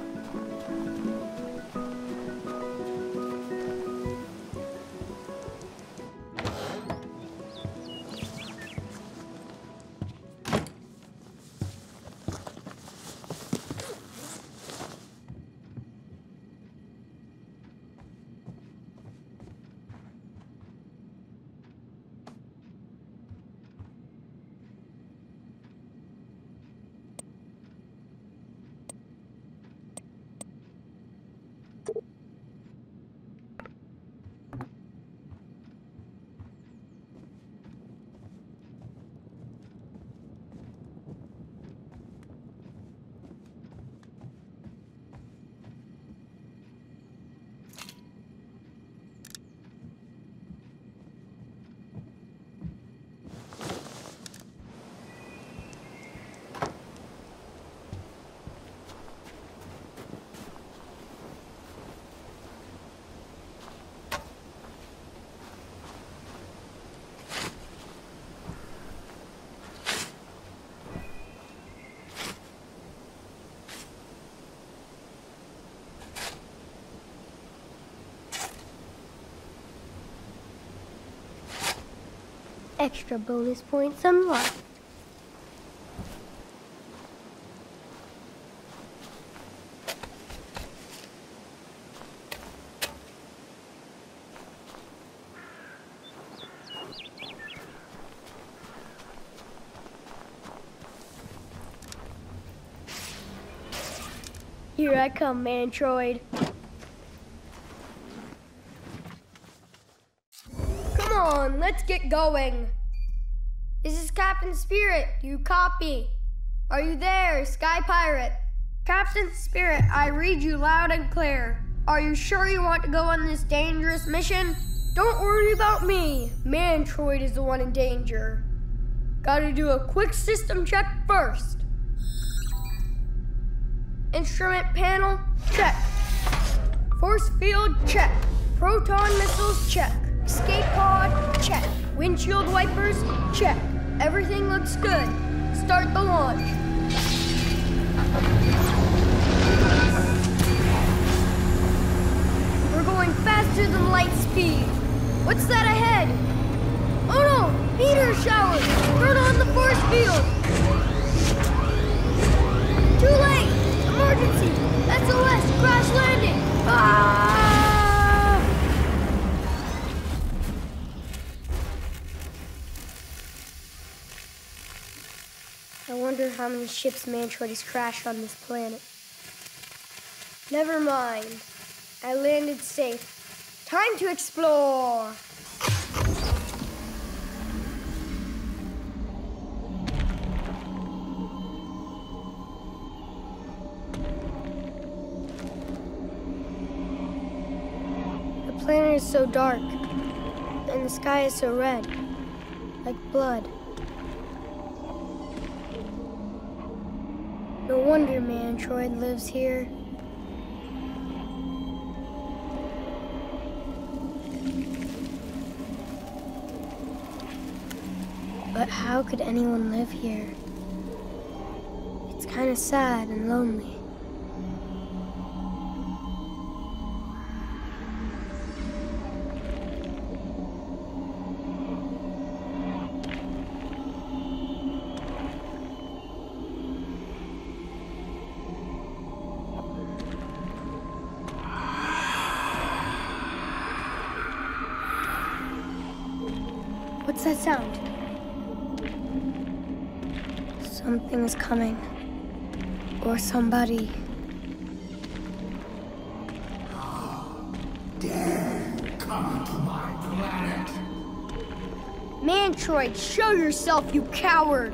Extra bonus points unlocked. Here I come, Mantroid. Come on, let's get going. This is Captain Spirit. Do you copy? Are you there, Sky Pirate? Captain Spirit, I read you loud and clear. Are you sure you want to go on this dangerous mission? Don't worry about me. Mantroid is the one in danger. Gotta do a quick system check first. Instrument panel, check. Force field, check. Proton missiles, check. Escape pod, check. Windshield wipers, check. Everything looks good. Start the launch. We're going faster than light speed. What's that ahead? Oh no! Meteor shower! Turn on the force field! Too late! Emergency! SOS! Crash landing! Ah! I wonder how many ships Mantroid has crashed on this planet. Never mind. I landed safe. Time to explore! The planet is so dark, and the sky is so red, like blood. No wonder Mantroid lives here. But how could anyone live here? It's kind of sad and lonely. What's that sound? Something is coming. Or somebody. Dare come to my planet! Mantroid, show yourself, you coward!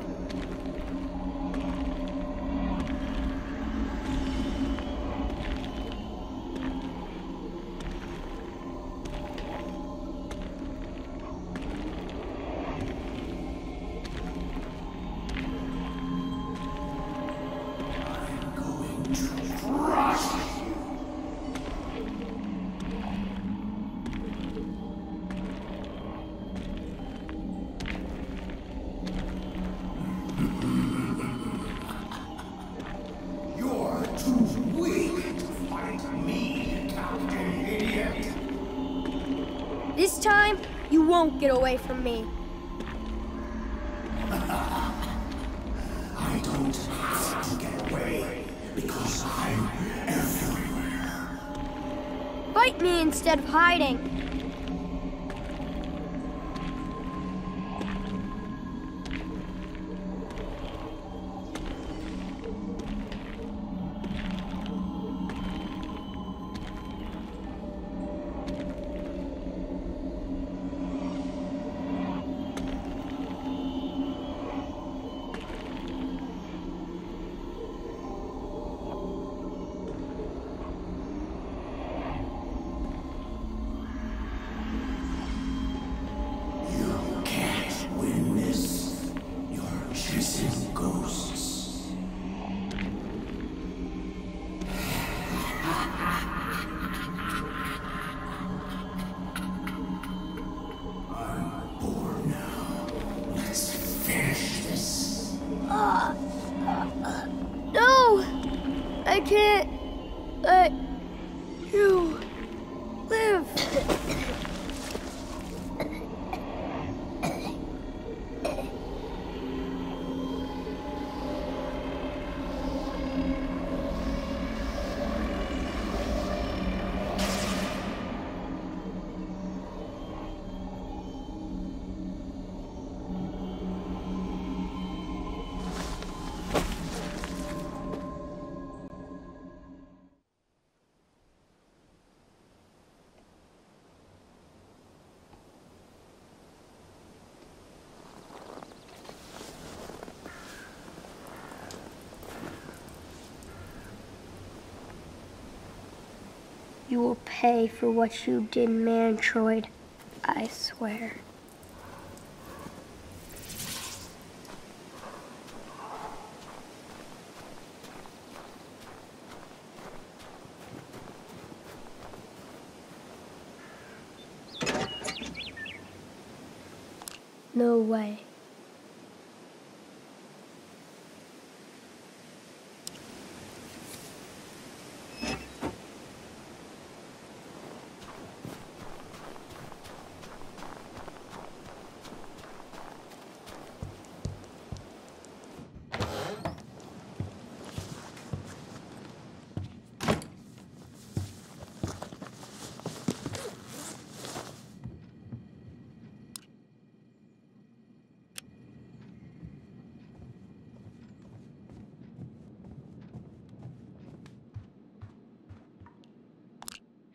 This time, you won't get away from me. I don't have to get away because I'm everywhere. Fight me instead of hiding. I can't let you live. You will pay for what you did, Mantroid. I swear. No way.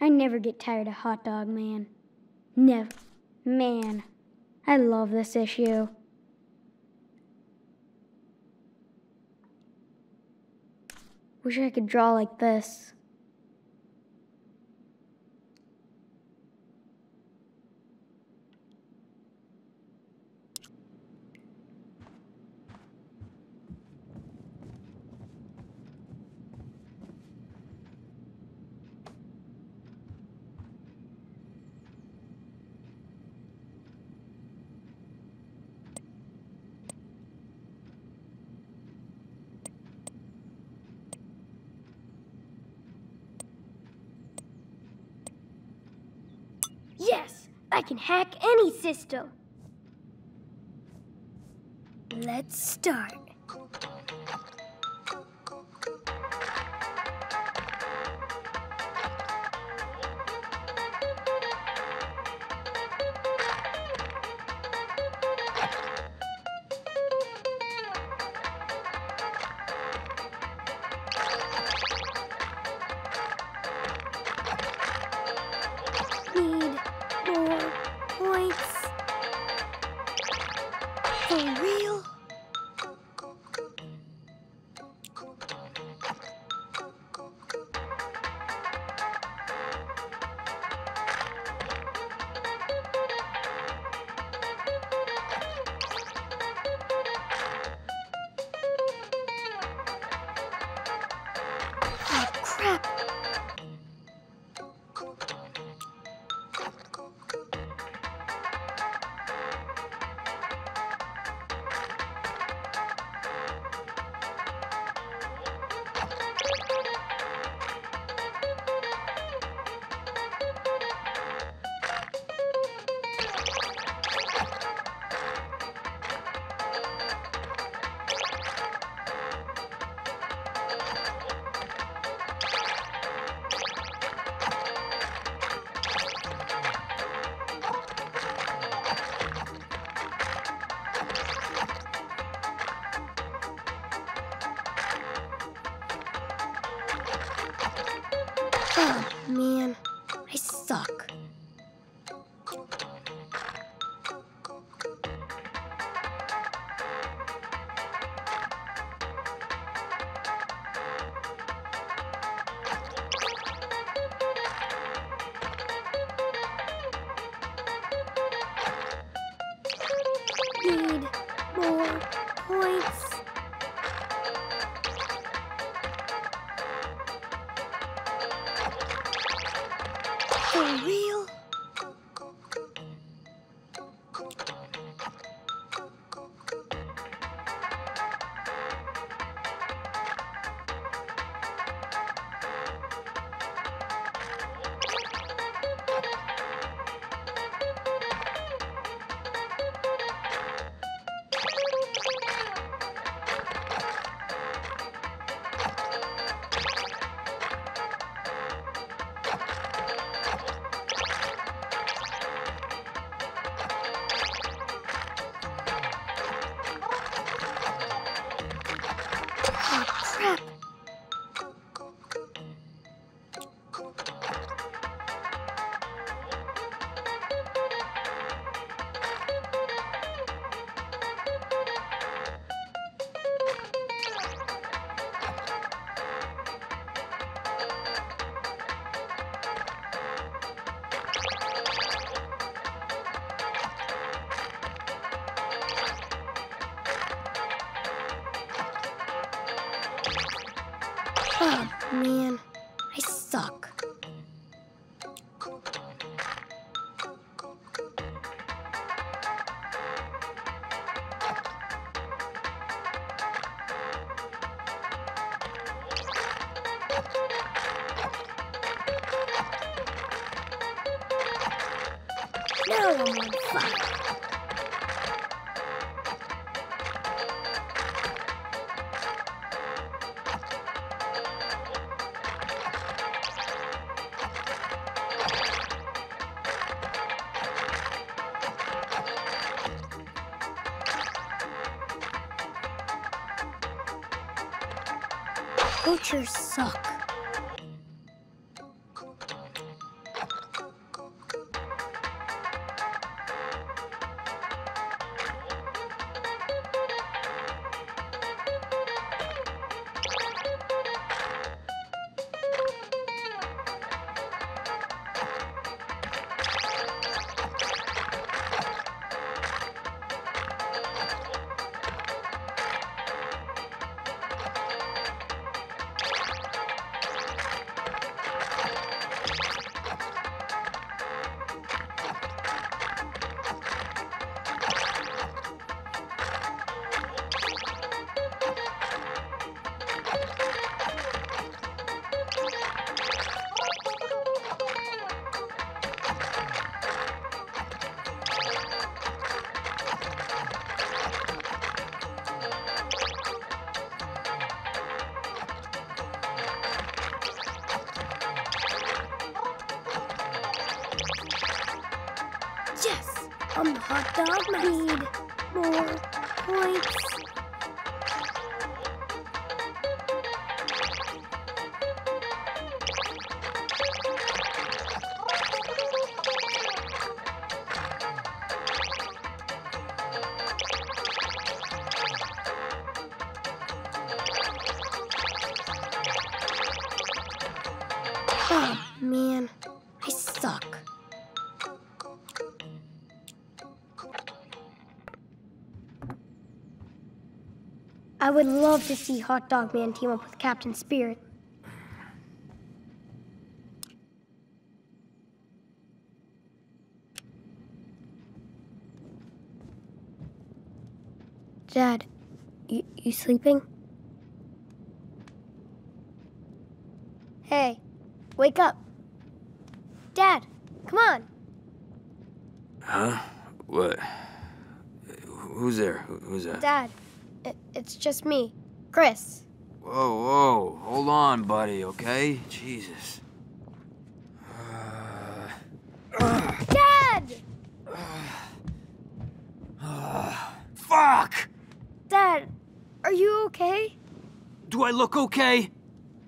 I never get tired of Hot Dog Man. Never. Man, I love this issue. Wish I could draw like this. Yes, I can hack any system. Let's start. Oh, man, I suck. Need more points. For real? Oh, man. I suck. Now I'm on fire. Poachers suck. Yes! I'm the hot dog master. Need more points. Oh, man. I suck. I would love to see Hot Dog Man team up with Captain Spirit. Dad, you sleeping? Hey, wake up. Dad, come on. Huh? What? Who's there? Who's that? Dad. It's just me, Chris. Whoa, hold on, buddy, okay? Jesus. Dad! Fuck! Dad, are you okay? Do I look okay?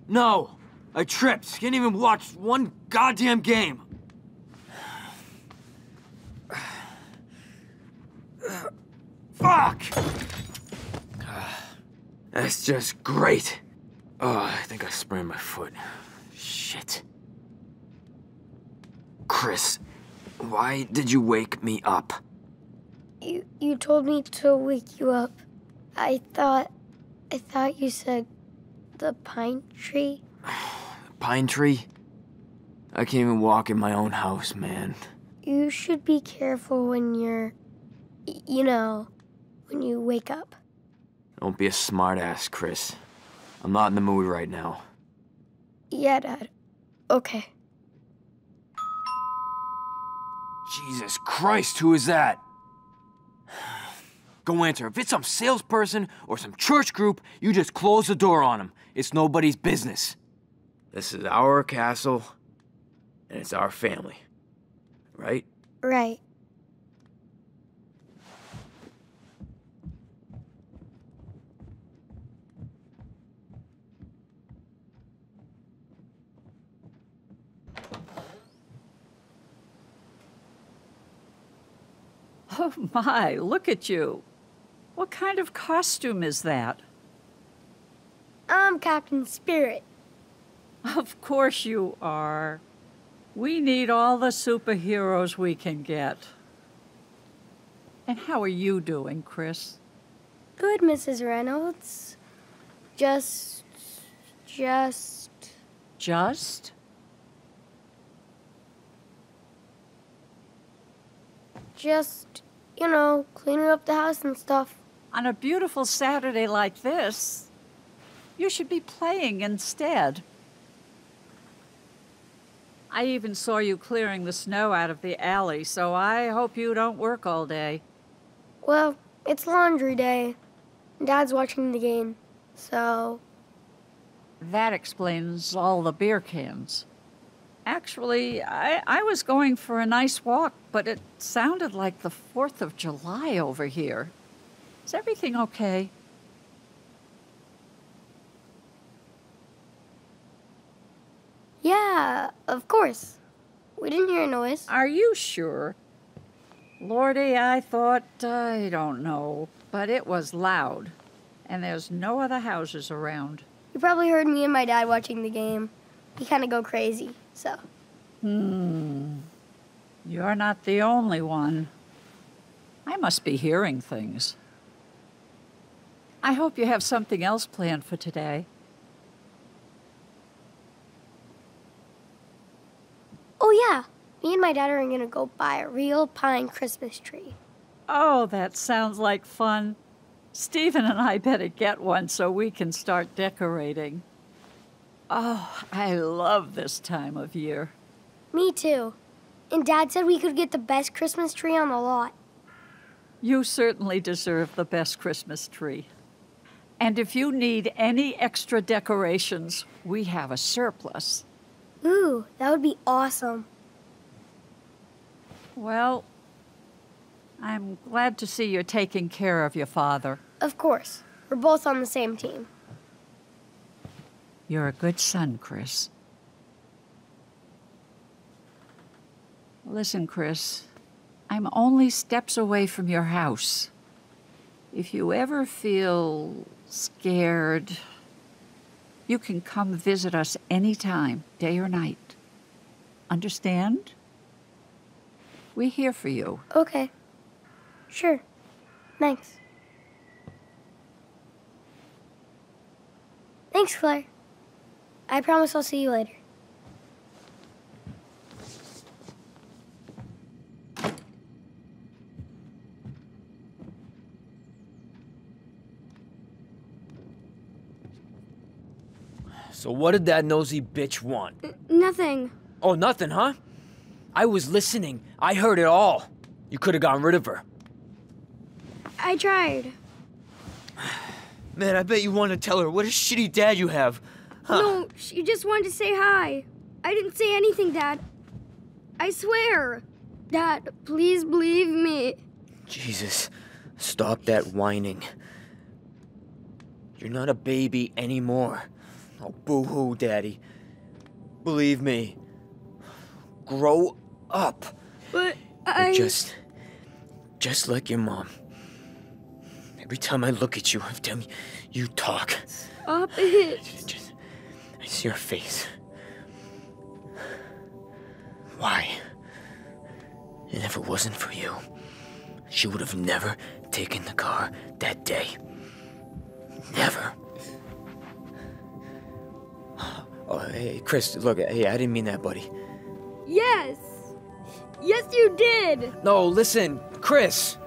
No, I tripped. Can't even watch one goddamn game. Fuck! That's just great. Oh, I think I sprained my foot. Shit. Chris, why did you wake me up? You told me to wake you up. I thought you said the pine tree. Pine tree? I can't even walk in my own house, man. You should be careful when you're, when you wake up. Don't be a smartass, Chris. I'm not in the mood right now. Yeah, Dad. Okay. Jesus Christ, who is that? Go answer. If it's some salesperson or some church group, you just close the door on them. It's nobody's business. This is our castle, and it's our family. Right? Right. Oh my, look at you. What kind of costume is that? I'm Captain Spirit. Of course you are. We need all the superheroes we can get. And how are you doing, Chris? Good, Mrs. Reynolds. Just Just? Just, you know, cleaning up the house and stuff. On a beautiful Saturday like this, you should be playing instead. I even saw you clearing the snow out of the alley, so I hope you don't work all day. Well, it's laundry day. Dad's watching the game, so... That explains all the beer cans. Actually, I was going for a nice walk, but it sounded like the 4th of July over here. Is everything okay? Yeah, of course. We didn't hear a noise. Are you sure? Lordy, I thought, I don't know, but it was loud. And there's no other houses around. You probably heard me and my dad watching the game. We kind of go crazy, so. You're not the only one. I must be hearing things. I hope you have something else planned for today. Oh, yeah. Me and my dad are going to go buy a real pine Christmas tree. Oh, that sounds like fun. Stephen and I better get one so we can start decorating. Oh, I love this time of year. Me too. And Dad said we could get the best Christmas tree on the lot. You certainly deserve the best Christmas tree. And if you need any extra decorations, we have a surplus. Ooh, that would be awesome. Well, I'm glad to see you're taking care of your father. Of course. We're both on the same team. You're a good son, Chris. Listen, Chris, I'm only steps away from your house. If you ever feel scared, you can come visit us anytime, day or night. Understand? We're here for you. Okay. Sure. Thanks. Thanks, Claire. I promise I'll see you later. So what did that nosy bitch want? Nothing. Oh, nothing, huh? I was listening. I heard it all. You could have gotten rid of her. I tried. Man, I bet you wanted to tell her what a shitty dad you have. Huh. No, she just wanted to say hi. I didn't say anything, Dad. I swear. Dad, please believe me. Jesus, stop that whining. You're not a baby anymore. Oh, boo-hoo, Daddy. Believe me. Grow up. But I... Just like your mom. Every time I look at you, every time you talk. Stop it. I see your face. Why? And if it wasn't for you, she would have never taken the car that day. Never. Oh, hey, Chris, look, hey, I didn't mean that, buddy. Yes. Yes, you did. No, listen, Chris.